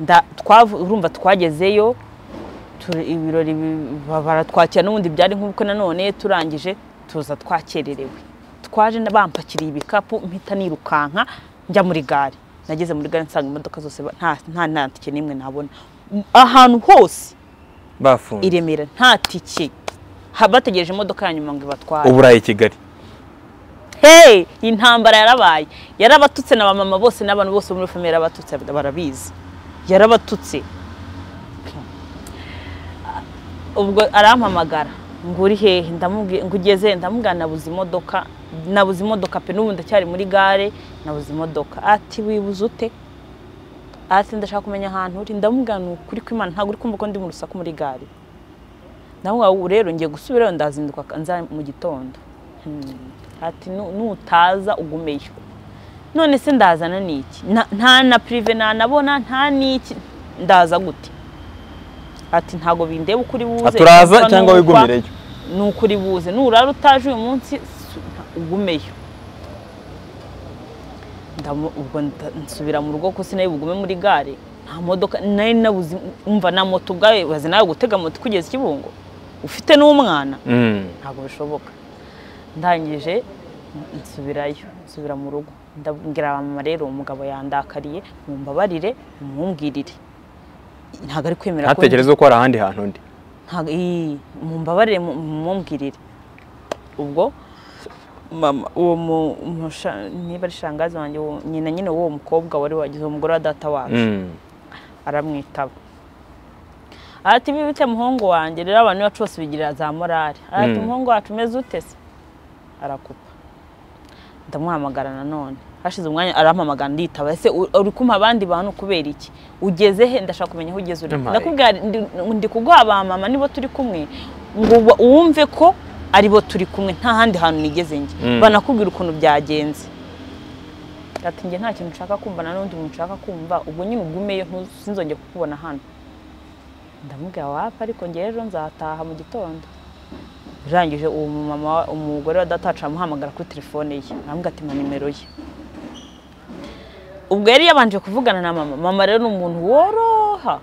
nda urumva twagezeyo ibirori baratwakira n'ubundi byari nk'uko nanone turangije tuza twakererewe twaje n'abampakiriye ibikapu mpita nirukanka njya muri gare nageze muri gare nsanga imodoka zose nta nta ntike n'imwe nabona ahantu hose bafunze Iremera nta tike habategereje imodoka yanyuma ngo batware uburayi Kigali. Hey, intambara yarabaye yarabatutse na mama bose n'abantu bose muri family yarabatutse barabizi yarabatutse ubwo arampamagara nguri hehe ndamubwiye ngugeze ndamugana nabuze imodoka nabuze imodoka pe n'ubundi cyari muri gare nabuze imodoka ati wibuze ute ati ndashaka kumenya ahantu uri ndamugana kuri kwimana ntago uri kumva ko ndi mu rusaku muri gare. Nawa urero ngiye gusubirayo ndazinduka nza mu gitondo. Ati nutaza ugumeyo. None se ndazana niki? Nta na prive na nabona nta niki ndaza gute. Ati ntago bindeba ukuri buze. Aturaza cyangwa wigumireyo. N'ukuri buze nurara utaje uyu munsi ugumeyo. Ndamu ubwo nsubira mu rugo ko sinaye bugume muri gare. Nta modoka nayo nabuze umva na moto bwawe baze nayo gutega moto kugeza Kibungo ufite n'umwana ntago bishoboka ndangije nsubirayo nsubira mu rugo ndabwira mama rero umugabo yandakariye mumbabarire umumbwirire ntago ari kwemera ko ategereza ko arahandi hantu ndi ntago mumbabarire umumbwirire ubwo mama uwo niba rishangazi wanjye nyina nyine uwo mukobwa wari wagize umugore wa data wacu aramwitaba ati bibite muhongo wanjye rero abantu bacose bigira za morale ati muhongo wacu meze utese arakupa ndamuhamagara nanone hashize umwanya arampamagara nditaba ese uri kumpa abandi bantu kubera iki ugeze he ndashaka kumenya aho ugeze uri ndakubwira ndi kuguha ba mama nibo turi kumwe ngo wumve ko aribo turi kumwe nta handi hantu nigeze nje banakubwira ukuntu byagenze ati nge nta kintu nshaka kumva nanundi nshaka kumva ubwo nyine ugumeyo ntuzinzonge kukubona hano ndamubwira wapi ariko nge rero nzataha mu gitondo rangije uwo mama umugore wa datacha amuhamagara kuri telefone ye arambwira ati nimero ye ubwo yari yabanje kuvugana na mama mama rero n'umuntu woroha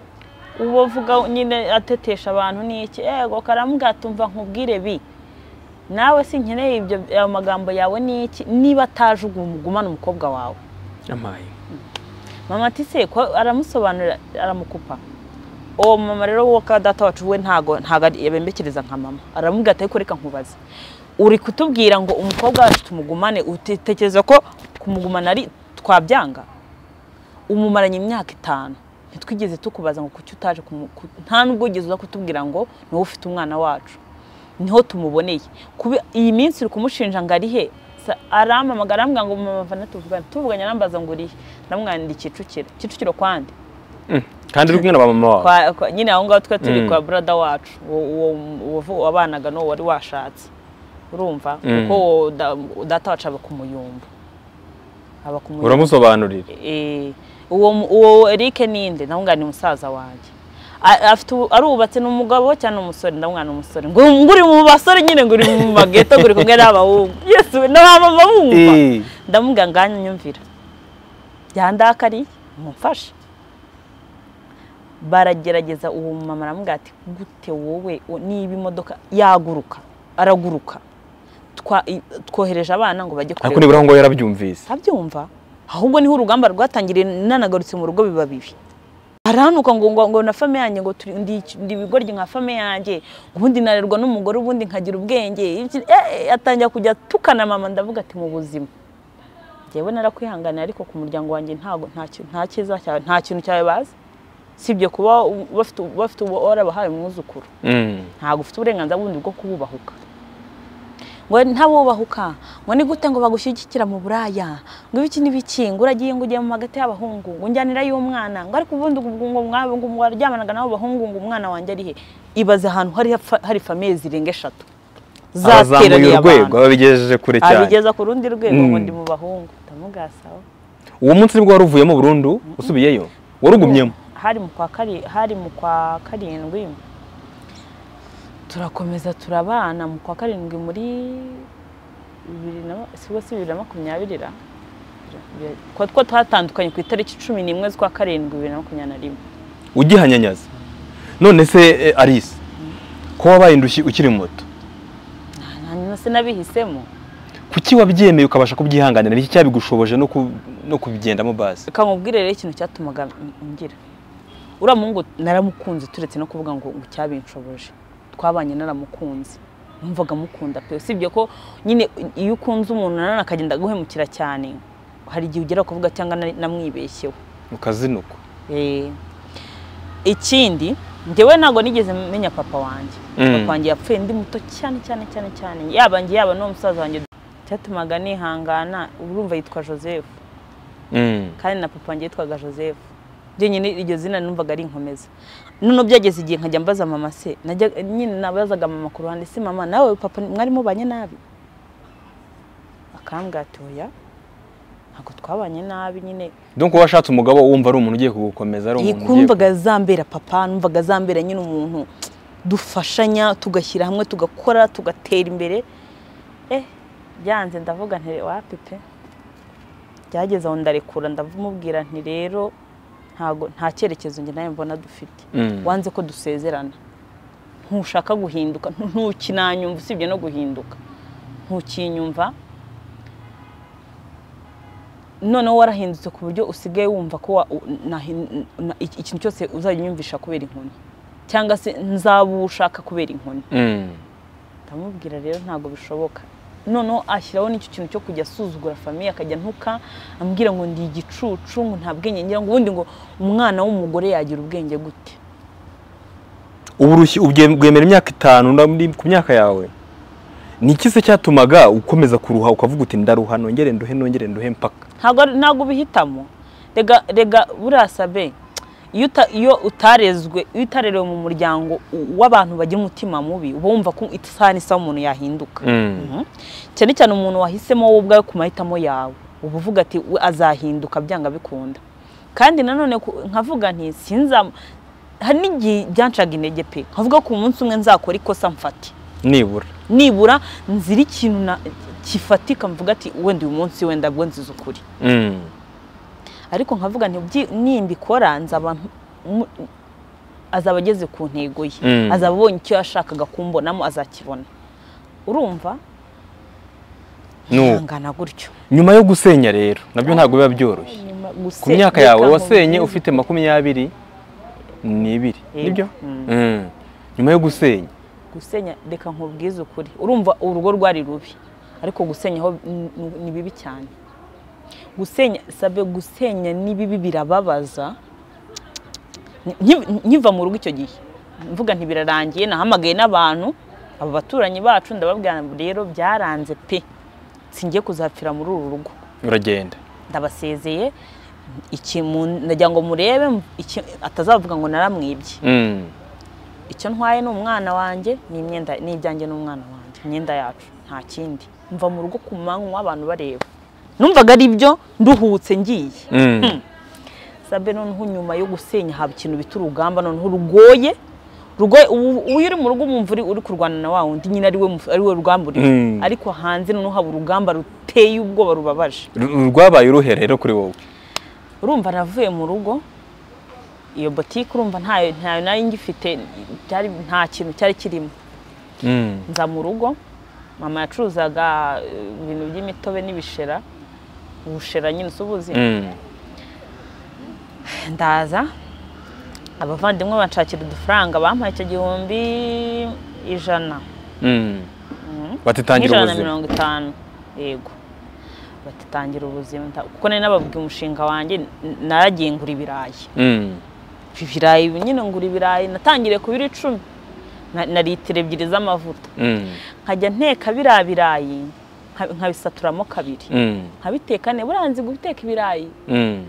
ubavuga nyine atetesha abantu niki ego karambwira tumva nkubwire bi nawe sinkeneye ibyo amagambo yawe niki niba ataje ugumana umukobwa wawe amaye mama ati se ko aramusobanura aramukupa o mama rero wo ka data wacu we ntago ntago yabembekereza nka mama aramubwira ati ko reka nkubaze uri kutubwira ngo umukobwa wacu tumugumane utekereza ko kumugumana ari twabyanga umumaranye imyaka itanu ntitwigeze tukubaza ngo kuki utaje nta nubwo ugeze uza kutubwira ngo niwe ufite umwana wacu niho tumuboneye kuba iyi minsi uri kumushinja ngarihe aramamagara ambwa ngo mumavana tuvugana tuvuganya nambaza ngo uri namwandikiye icukiro icukiro kwande kandi uri kumwe na mama wawe nyine aho ngaho twa turi kwa brother wacu uwo abanaga no wari washatse urumva kuko data wacu aba kumuyumba aba kumuyumba uramusobanurira eh uwo uwo Eric ninde namwanga ni musaza wanjye afite arubatse n'umugabo cyane umusore ndamwana umusore ngo nguri mu basore nyine nguri mu mageto nguri kumwe n'abahungu Yesu n'abamama bumva ndamuganganya nyumvira byandakari mumfashe baragerageza uwo mama aramubwira ati gute wowe niba imodoka yaguruka araguruka twohereje abana ngo bajye kureba akuni buraho ngo yarabyumvise abyumva ahubwo niho urugamba rwatangiriye nanagarutse mu rugo biba bibi aranuka ngo ngo na famille yanjye ngo turi ndi bigorye nka famille yanjye ubundi narerwa n'umugore ubundi nkagira ubwenge eh atanja kujya tukana mama ndavuga ati mu buzima jewe narakwihangana ariko ku muryango wanjye ntago nta kintu nta kiza cyane nta kintu cyawe bazi sibyo kuba bafite bafite ora bahaye umuzukuru ntago ufite uburenganzira bundi bwo kububahuka ngo ntabubahuka ngo ni gute ngo bagushyigikira mu buraya ngo ibiki n'ibiki ngo uragiye ngo ujye mu magate y'abahungu ngo njyanira y'umwana ngo ari kubundi ubwungo mwabo ngo mwaryamanaga nabo bahungu ngo umwana wanje arihe ibaza ahantu hari hari famille zirenga eshatu zateraniye abantu babigejeje kure cyane abigeza ku rundi rwego ngo ndi mu bahungu tamugasaho uwo munsi nibwo waruvuyemo burundu usubiyeyo warugumyemo hari mu kwa kari hari mu kwa karindwi turakomeza turabana mu kwa karindwi muri makumyabiri ra kwa two twatandukanye ku itariki cumi n'imwe z'ukwa karindwi makumyabiri na rimwe ugihanyanyaza none se Alice ko wabaye indushyi ukiri muto nase nabihisemo kuki wabyemeye ukabasha kubyihanganira iki cyabigushoboje no no kubigendamo base kamubwire rero ikintu cyatumaga ngira ura mungu naramukunze turetse no kuvuga ngo cyabincoboje twabanye naramukunze numvaga mukunda pe sibyo ko nyine iyo ukunze umuntu nana akagenda guhemukira cyane hari gihe ugera kuvuga cyangwa namwibeshyeho ukazinuko eh ikindi ngewe nago nigeze menya papa wanje papa wanje yapfuye ndi muto cyane cyane cyane cyane yaba ngiye yaba no musaza wanje cyatumaga nihangana urumva yitwa Joseph kandi na papa wanje yitwaga Joseph jenyine iryo zina numvaga ari nkomeza none byageze igihe nkajya mbaza mama se najya nyine nabazaga mama ku ruhande se mama nawe papa mwari mubanye nabi akambwatoya nako twabanye nabi nyine donc washatse umugabo wumva ari umuntu ugiye kugukomeza ari umuntu yikumvaga zambera papa numvaga zambera nyine umuntu dufashanya tugashyira hamwe tugakora tugatera imbere eh byanze ndavuga ntere wapi pe byageze aho ndarekura ndavumubwira nti rero ntago nta cyerekezo nge nayo mbona dufite wanze ko dusezerana ntushaka guhinduka ntukinanyumva usibye no guhinduka ntukinyumva none warahindutse ku buryo usigaye wumva ko ikintu cyose uzanyumvisha kubera inkoni cyangwa se nzabushaka kubera inkoni ndamubwira rero ntago bishoboka nono ashyiraho n'icyo kintu cyo kujya suzugura famille akajya ntuka ambwira ngo ndi igicucu ngo ntabwenge ngira ngo ubundi ngo umwana w'umugore yagira ubwenge gute uburushyi ubwemera imyaka itanu ku myaka yawe ni ikise cyatumaga ukomeza kuruha ukavuga uti ndaruha nongere nduhe nongere nduhe mpaka ntago ntago bihitamo rega rega burasabe iyo iyo utarezwe iyo utarerewe mu muryango w'abantu bagira umutima mubi ubumva ko isanisa umuntu yahinduka cyane cyane umuntu wahisemo wowe ubwawe kumahitamo yawe ubuvuga ati azahinduka byanga bikunda kandi nanone nkavuga nti sinza hari byancaga intege pe nkavuga ko umunsi umwe nzakora ikosa mfati nibura nibura nzira ikintu kifatika mvuga ati wenda uyu munsi wenda bwo nziza ukuri ariko nkavuga nti nimbikora nzaba azabageze ku ntego ye azabonye icyo yashakaga kumbonamo azakibona urumva ngana gutyo nyuma yo gusenya rero nabyo ntago biba byoroshye ku myaka yawe wasenye ufite makumyabiri n'ibiri nibyo nyuma yo gusenya gusenya reka nkubwize ukuri urumva urugo rwari rubi ariko gusenya ho ni bibi cyane gusenya sabe gusenya nibibi birababaza nyiva mu rugo icyo gihe mvuga nti birarangiye nahamagaye nabantu abo baturanyi bacu ndababwira rero byaranze pe singiye kuzapfira muri uru rugo uragenda ndabasezeye iki najya ngo murebe atazavuga ngo naramwibye icyo ntwaye n'umwana wanjye ni imyenda n'ibyanjye n'umwana wanjye imyenda yacu nta kindi mva mu rugo kumanywa abantu bareba numvaga ari byo nduhutse ngiye sabe none hunyuma yo gusenya haba ikintu biturugamba none rugoye rugoye uyu uri mu rugo umumvuri uri kurwana na wawe ndi nyina ari we ari we rugamburi ariko hanze none haba urugamba ruteye ubwoba rubabaje rwabaye uruherero kuri wowe urumva navuye mu rugo iyo boutique urumva ntayo ntayo nayo ngifite cyari nta kintu cyari kirimo nza mu rugo mama yacuruzaga ibintu by'imitobe n'ibishera ubushera nyine subuzi ndaza abavandimwe banshakira udufaranga bampaye icyo gihumbi ijana batitangira ubuzima yego batitangira ubuzima kuko nari nababwiye umushinga wanjye naragengura ibirayi Ibirayi nyine ngura ibirayi natangire kubira icumi na litiro ebyiri z'amavuta nkajya nteka bira birayi nkabisaturamo kabiri nkabitekane buranzi guteka ibirayi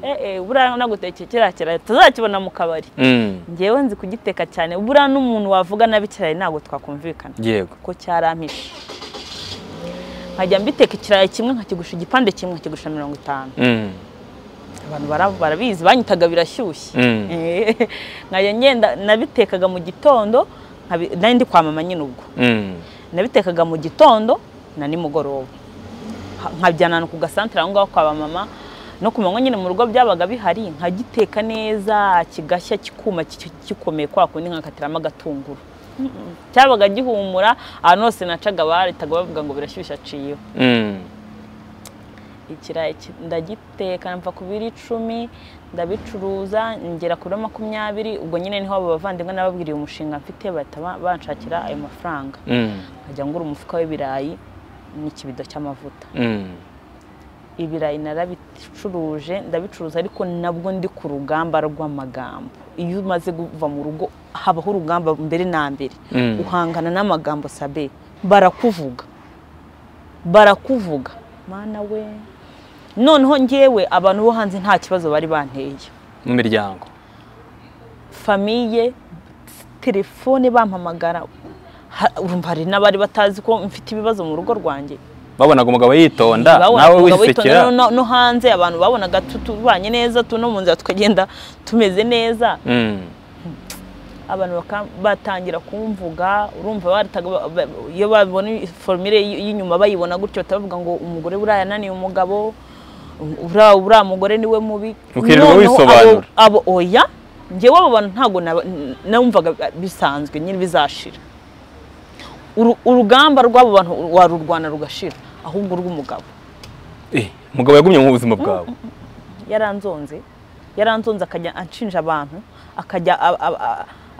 eh eh burana nagutekekera kera tuzakibona mu kabari ngewe nzi kugiteka cyane burana umuntu wavuga nabikirayi nago twakumvikana yego ko cyarampisha nkajya mbiteka ikirayi kimwe nkakigusha igipande kimwe nkakigusha mirongo itanu abantu barabizi banyitaga birashyushye eh nkajya ngenda nabitekaga mu gitondo nandi kwa mama nyine ubwo nabitekaga mu gitondo na nimugoroba nkabyanana ku gasantre aho ngaho kwa mama no kumanywa nyine mu rugo byabaga bihari nkagiteka neza kigashya kikuma kikomeye kwa kundi nkakatirama gatunguru cyabaga gihumura anose nacaga baritaga bavuga ngo birashyushya ciyo ikirayi ndagiteka mva kubiri icumi ndabicuruza ngera kuri makumyabiri ubwo nyine niho abo bavandimwe nababwiriye umushinga mfite bataba banshakira ayo mafaranga nkajya ngura umufuka w'ibirayi n'ikibido cy'amavuta ibirayi narabicuruje ndabicuruza ariko nabwo ndi ku rugamba rw'amagambo iyo umaze kuva mu rugo habaho urugamba mbere na mbere uhangana n'amagambo sabe barakuvuga barakuvuga mana we noneho ngewe abantu bo hanze nta kibazo bari banteye mu miryango famiye telefone bampamagara urumva hari nabari batazi ko mfite ibibazo mu rugo rwanjye babonaga umugabo yitonda nawe wisekera no hanze abantu babonaga tubanye neza tuno munzi tukagenda tumeze neza abantu batangira kumvuga urumva baritaga iyo babona formule y'inyuma bayibona gutyo tavuga ngo umugore buraya nani umugabo ura ura mugore niwe mubi abo oya ngewe abo bantu ntago namvaga bisanzwe nyine bizashira urugamba rw'abo bantu warurwana rugashira ahubwo rw'umugabo eh umugabo yagumye mu buzima bwawe yaranzonze yaranzonze akajya anshinja abantu akajya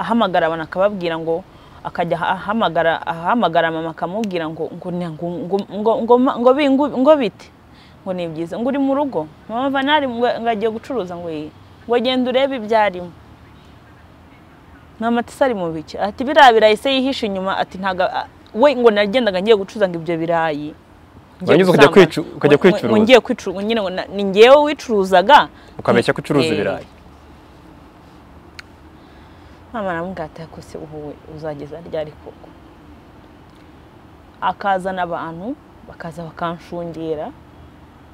ahamagara abana akababwira ngo akajya ahamagara ahamagara mama kamubwira ngo ngo ngo ngo ngo bite ngo ni byiza ngo uri mu rugo mama vanari ngagiye gucuruza ngo ngo genda urebe ibyarimo mama tsari mu biki ati birabira ise yihisha inyuma ati ntaga we ngo nagendaga ngiye gucuruza ngo ibyo birayi ngiye kujya kwicu kujya kwicurura ngiye kwicurura nyine ngo ni ngiyewe wicuruzaga ukabeshya kucuruza ibirayi mama namugata kose ubu uzageza ryari koko akazana abantu bakaza bakanshungera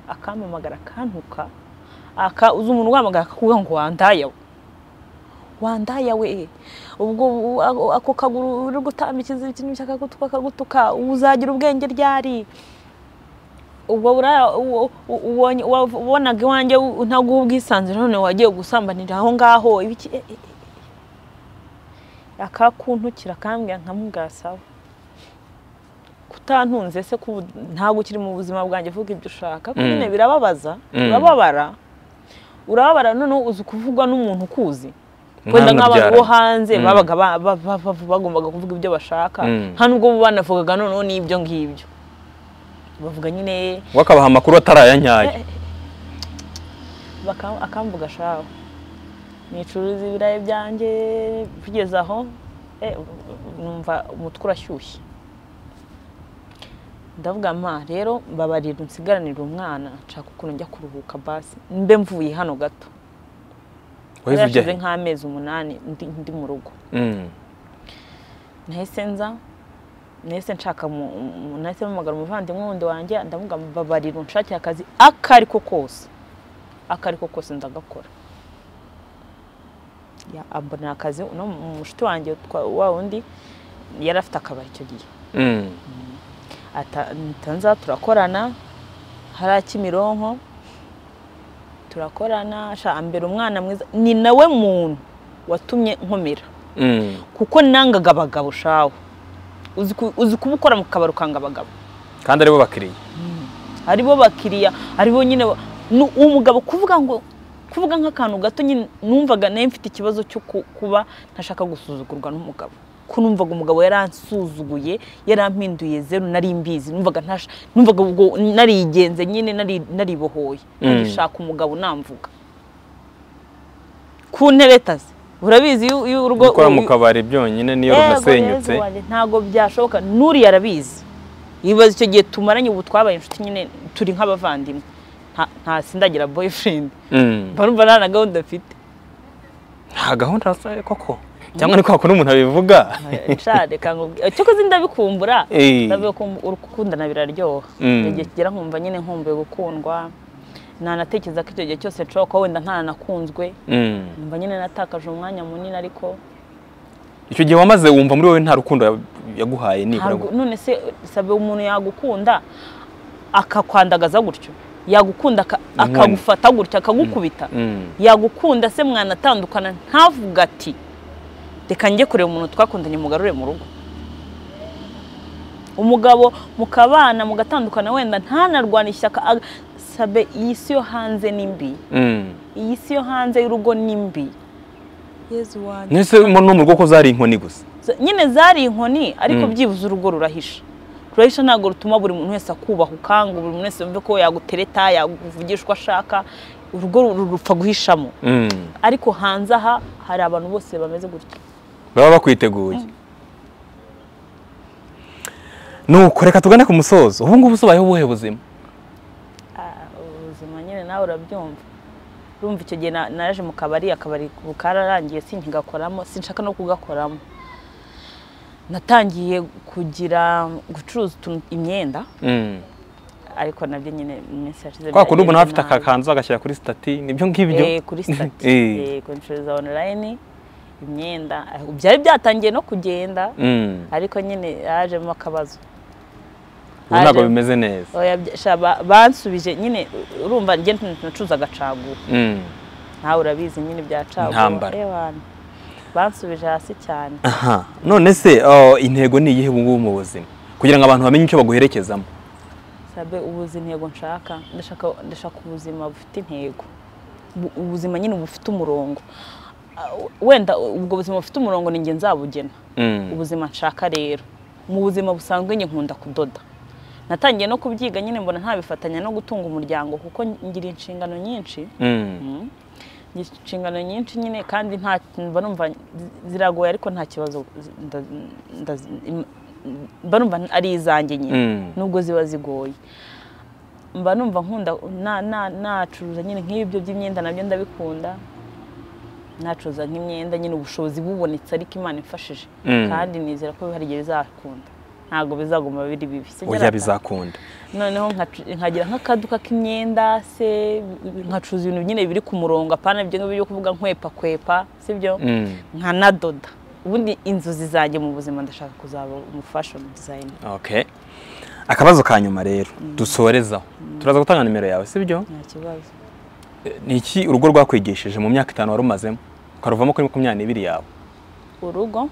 akamamagara kantuka aka uzu umuntu wamagara kuvuga ngo wandaya wandaya we ubwo ako kaguru gutamikiza ikintu cyaka gutuka kagutuka uzagira ubwenge ryari ubwo buraya wonaga wanjye ntago ubwisanzwe none wagiye gusambanira aho ngaho ibiki akakuntukira kambya nkamugasaho kutantunze se ku ntago kiri mu buzima bwanjye vuga ibyo ushaka kune birababaza urababara urababara none uzu kuvugwa n'umuntu kuzi kwenda nk'abantu bo hanze babaga bagombaga kuvuga ibyo bashaka hano ubwo bubana vugaga none n'ibyo ngibyo bavuga nyine wakabaha amakuru atarayanyaye baka akamvuga shaho nicuruza ibirayi byanjye kugeza aho eh numva umutwe urashyushye ndavuga ma rero mbabarira nsigaranira umwana nshaka ukuntu njya kuruhuka basi mbe mvuye hano gato washize nk'amezi umunani ndi mu rugo mm nahise nza nahise nshaka nahise mpamagara umuvandimwe wundi wanjye ndavuga mbabarira nshakira akazi akariko kose akariko kose ndagakora ya abona akazi no mushito wanjye wa wundi yarafite akabari cyo giye mm atanza turakorana hari Kimironko turakorana sha ambere umwana mwiza ni nawe muntu watumye nkomera mm kuko nangaga abagabo shawe uzi kubukora mu kabaro kanga abagabo kandi aribo bakiriya aribo bakiriya aribo nyine umugabo kuvuga ngo kuvuga nk'akantu gato nyine numvaga naye mfite ikibazo cyo kuba ntashaka gusuzugurwa n'umugabo kunumvaga umugabo yaransuzuguye yarampinduye zero nari mbizi numvaga ntasha numvaga ubwo narigenze nyine nari naribohoye nishaka umugabo namvuga ku ntebetaze urabizi iyo urugo ukora mu kabari byonyine niyo runasenyutse ntago byashoka nuri yarabizi ibaze cyo giye tumaranye ubu twabaye inshuti nyine turi nk'abavandimwe nta sindagira boyfriend barumva nana gahunda afite nta gahunda asaye koko cyangwa ni kwakora umuntu abivuga nshade kangubye cyo kuzi ndabikumbura ndabiye kumukundana biraryoha igihe kigera nkumva nyine nkumbuye gukundwa nanatekereza ko icyo gihe cyose cyo ko wenda ntana nakunzwe mba nyine natakaje umwanya munini ariko icyo gihe wamaze wumva muri wowe nta rukundo yaguhaye nibura none se sabe umuntu yagukunda akakwandagaza gutyo yagukunda akagufata gutyo akagukubita yagukunda se mwana atandukana ntavuga ati reka nge kureba umuntu twakundanye mugarure mu rugo umugabo mukabana mugatandukana wenda ntanarwanisha sabe isiyo hanze nimbi mm. isiyo hanze y'urugo nimbi Yezu wanje nese no mu rugo ko zari inkoni gusa nyine zari inkoni ariko mm. byibuze urugo rurahisha rurahisha nago rutuma buri muntu wese akubaha ukanga buri muntu wese mbe ko yagutereta yaguvugishwa ashaka urugo rupfa guhishamo mm. ariko hanze aha hari abantu bose bameze gutyo baba bakwiteguye mm. nuko reka tugane ku musozo ubu ngubu sobaye ubuhe buzima urabyumva urumva icyo gihe naraje mu kabari akabari kararangiye sinkigakoramo sinshaka no kugakoramo natangiye kugira gucuruza imyenda ariko nabyo nyine iminsi yashize kwa kundi umuntu afite akakanzu agashyira kuri stati nibyo ngibyo eh kuri stati eh gucuruza online imyenda byari byatangiye no kugenda ariko nyine yajemo akabazo ntabwo bimeze neza oya bansubije nyine urumva nge nacuza gacagu ntawe urabizi nyine byacagu ewana bansubije hasi cyane aha none se intego ni yihe ubungu mu buzima kugira ngo abantu bamenye icyo baguherekezamo sabe ubuzi intego nshaka ndashaka ndashaka ubuzima bufite intego ubuzima nyine bufite umurongo wenda ubwo buzima bufite umurongo ni nge nzabugena ubuzima nshaka rero mu buzima busanzwe nge nkunda kudoda natangiye no kubyiga nyine mbona nta bifatanya no gutunga umuryango kuko ngira inshingano nyinshi mm inshingano nyinshi nyine kandi nta banumva ziragoye ariko nta kibazo banumva ari izange nyine nubwo ziba zigoye banumva nkunda na nacuruza nyine nk'ibyo by'imyenda nabyo ndabikunda nacuruza nk'imyenda nyine ubushobozi bubonetse ariko Imana imfashije kandi nizera ko hari igihe bizakunda ntago bizaguma biri bibi se oya bizakunda noneho nkagira nkakaduka k'imyenda se nkacuza ibintu nyine biri ku murongo apana byo byo kuvuga nkwepa kwepa sibyo nkanadoda ubundi inzozi zaje mu buzima ndashaka kuzaba mu fashion designer okay akabazo kanyuma rero dusorezaho turaza gutanga nimero yawe sibyo nta kibazo niki urugo rwakwegesheje mu myaka itanu warumazemo ukaruvamo kuri makumyabiri yawe urugo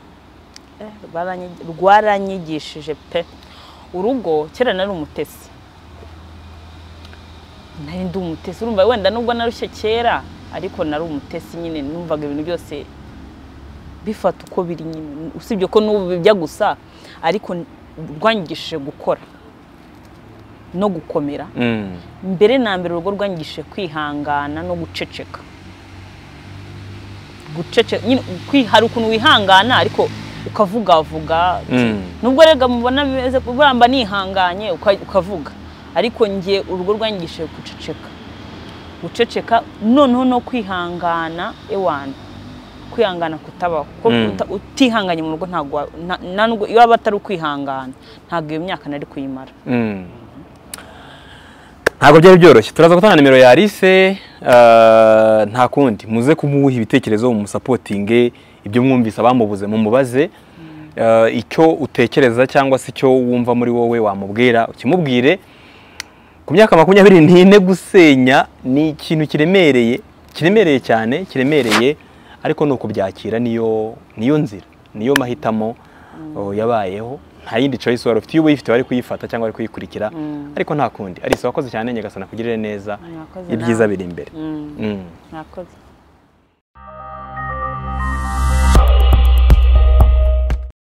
rwaranyigishije pe urugo kera nari umutesi nari ndi umutesi urumva wenda nubwo narushye kera ariko nari umutesi nyine numvaga ibintu byose bifata uko biri nyine usibye ko n'ubu bijya gusa ariko rwanyigishije gukora no gukomera mbere na mbere urugo rwanyigishije kwihangana no guceceka guceceka nyine kwihara ukuntu wihangana ariko ukavuga avuga nubwo rega mubona bimeze kuburamba nihanganye ukavuga ariko ngiye urugo rwanyigishije guceceka guceceka noneho no kwihangana ewana kwihangana kutabaho kuko utihanganye mu rugo ntago nanubwo iyo abatari kwihangana ntago iyo myaka nari kuyimara ntago byari byoroshye turaza gutanga nimero ya Alice nta kundi muze kumuha ibitekerezo mu supporting ibyo mwumvise abamubuze mu mubaze icyo utekereza cyangwa se cyo wumva muri wowe wamubwira ukimubwire ku myaka makumyabiri ntine gusenya ni ikintu kiremereye kiremereye cyane kiremereye ariko nuko byakira niyo niyo nzira niyo mahitamo yabayeho nta yindi choice wari ufite ubu ifite wari kuyifata cyangwa wari kuyikurikira ariko nta kundi ari se wakoze cyane nyagasana kugirire neza ibyiza biri imbere mwakoze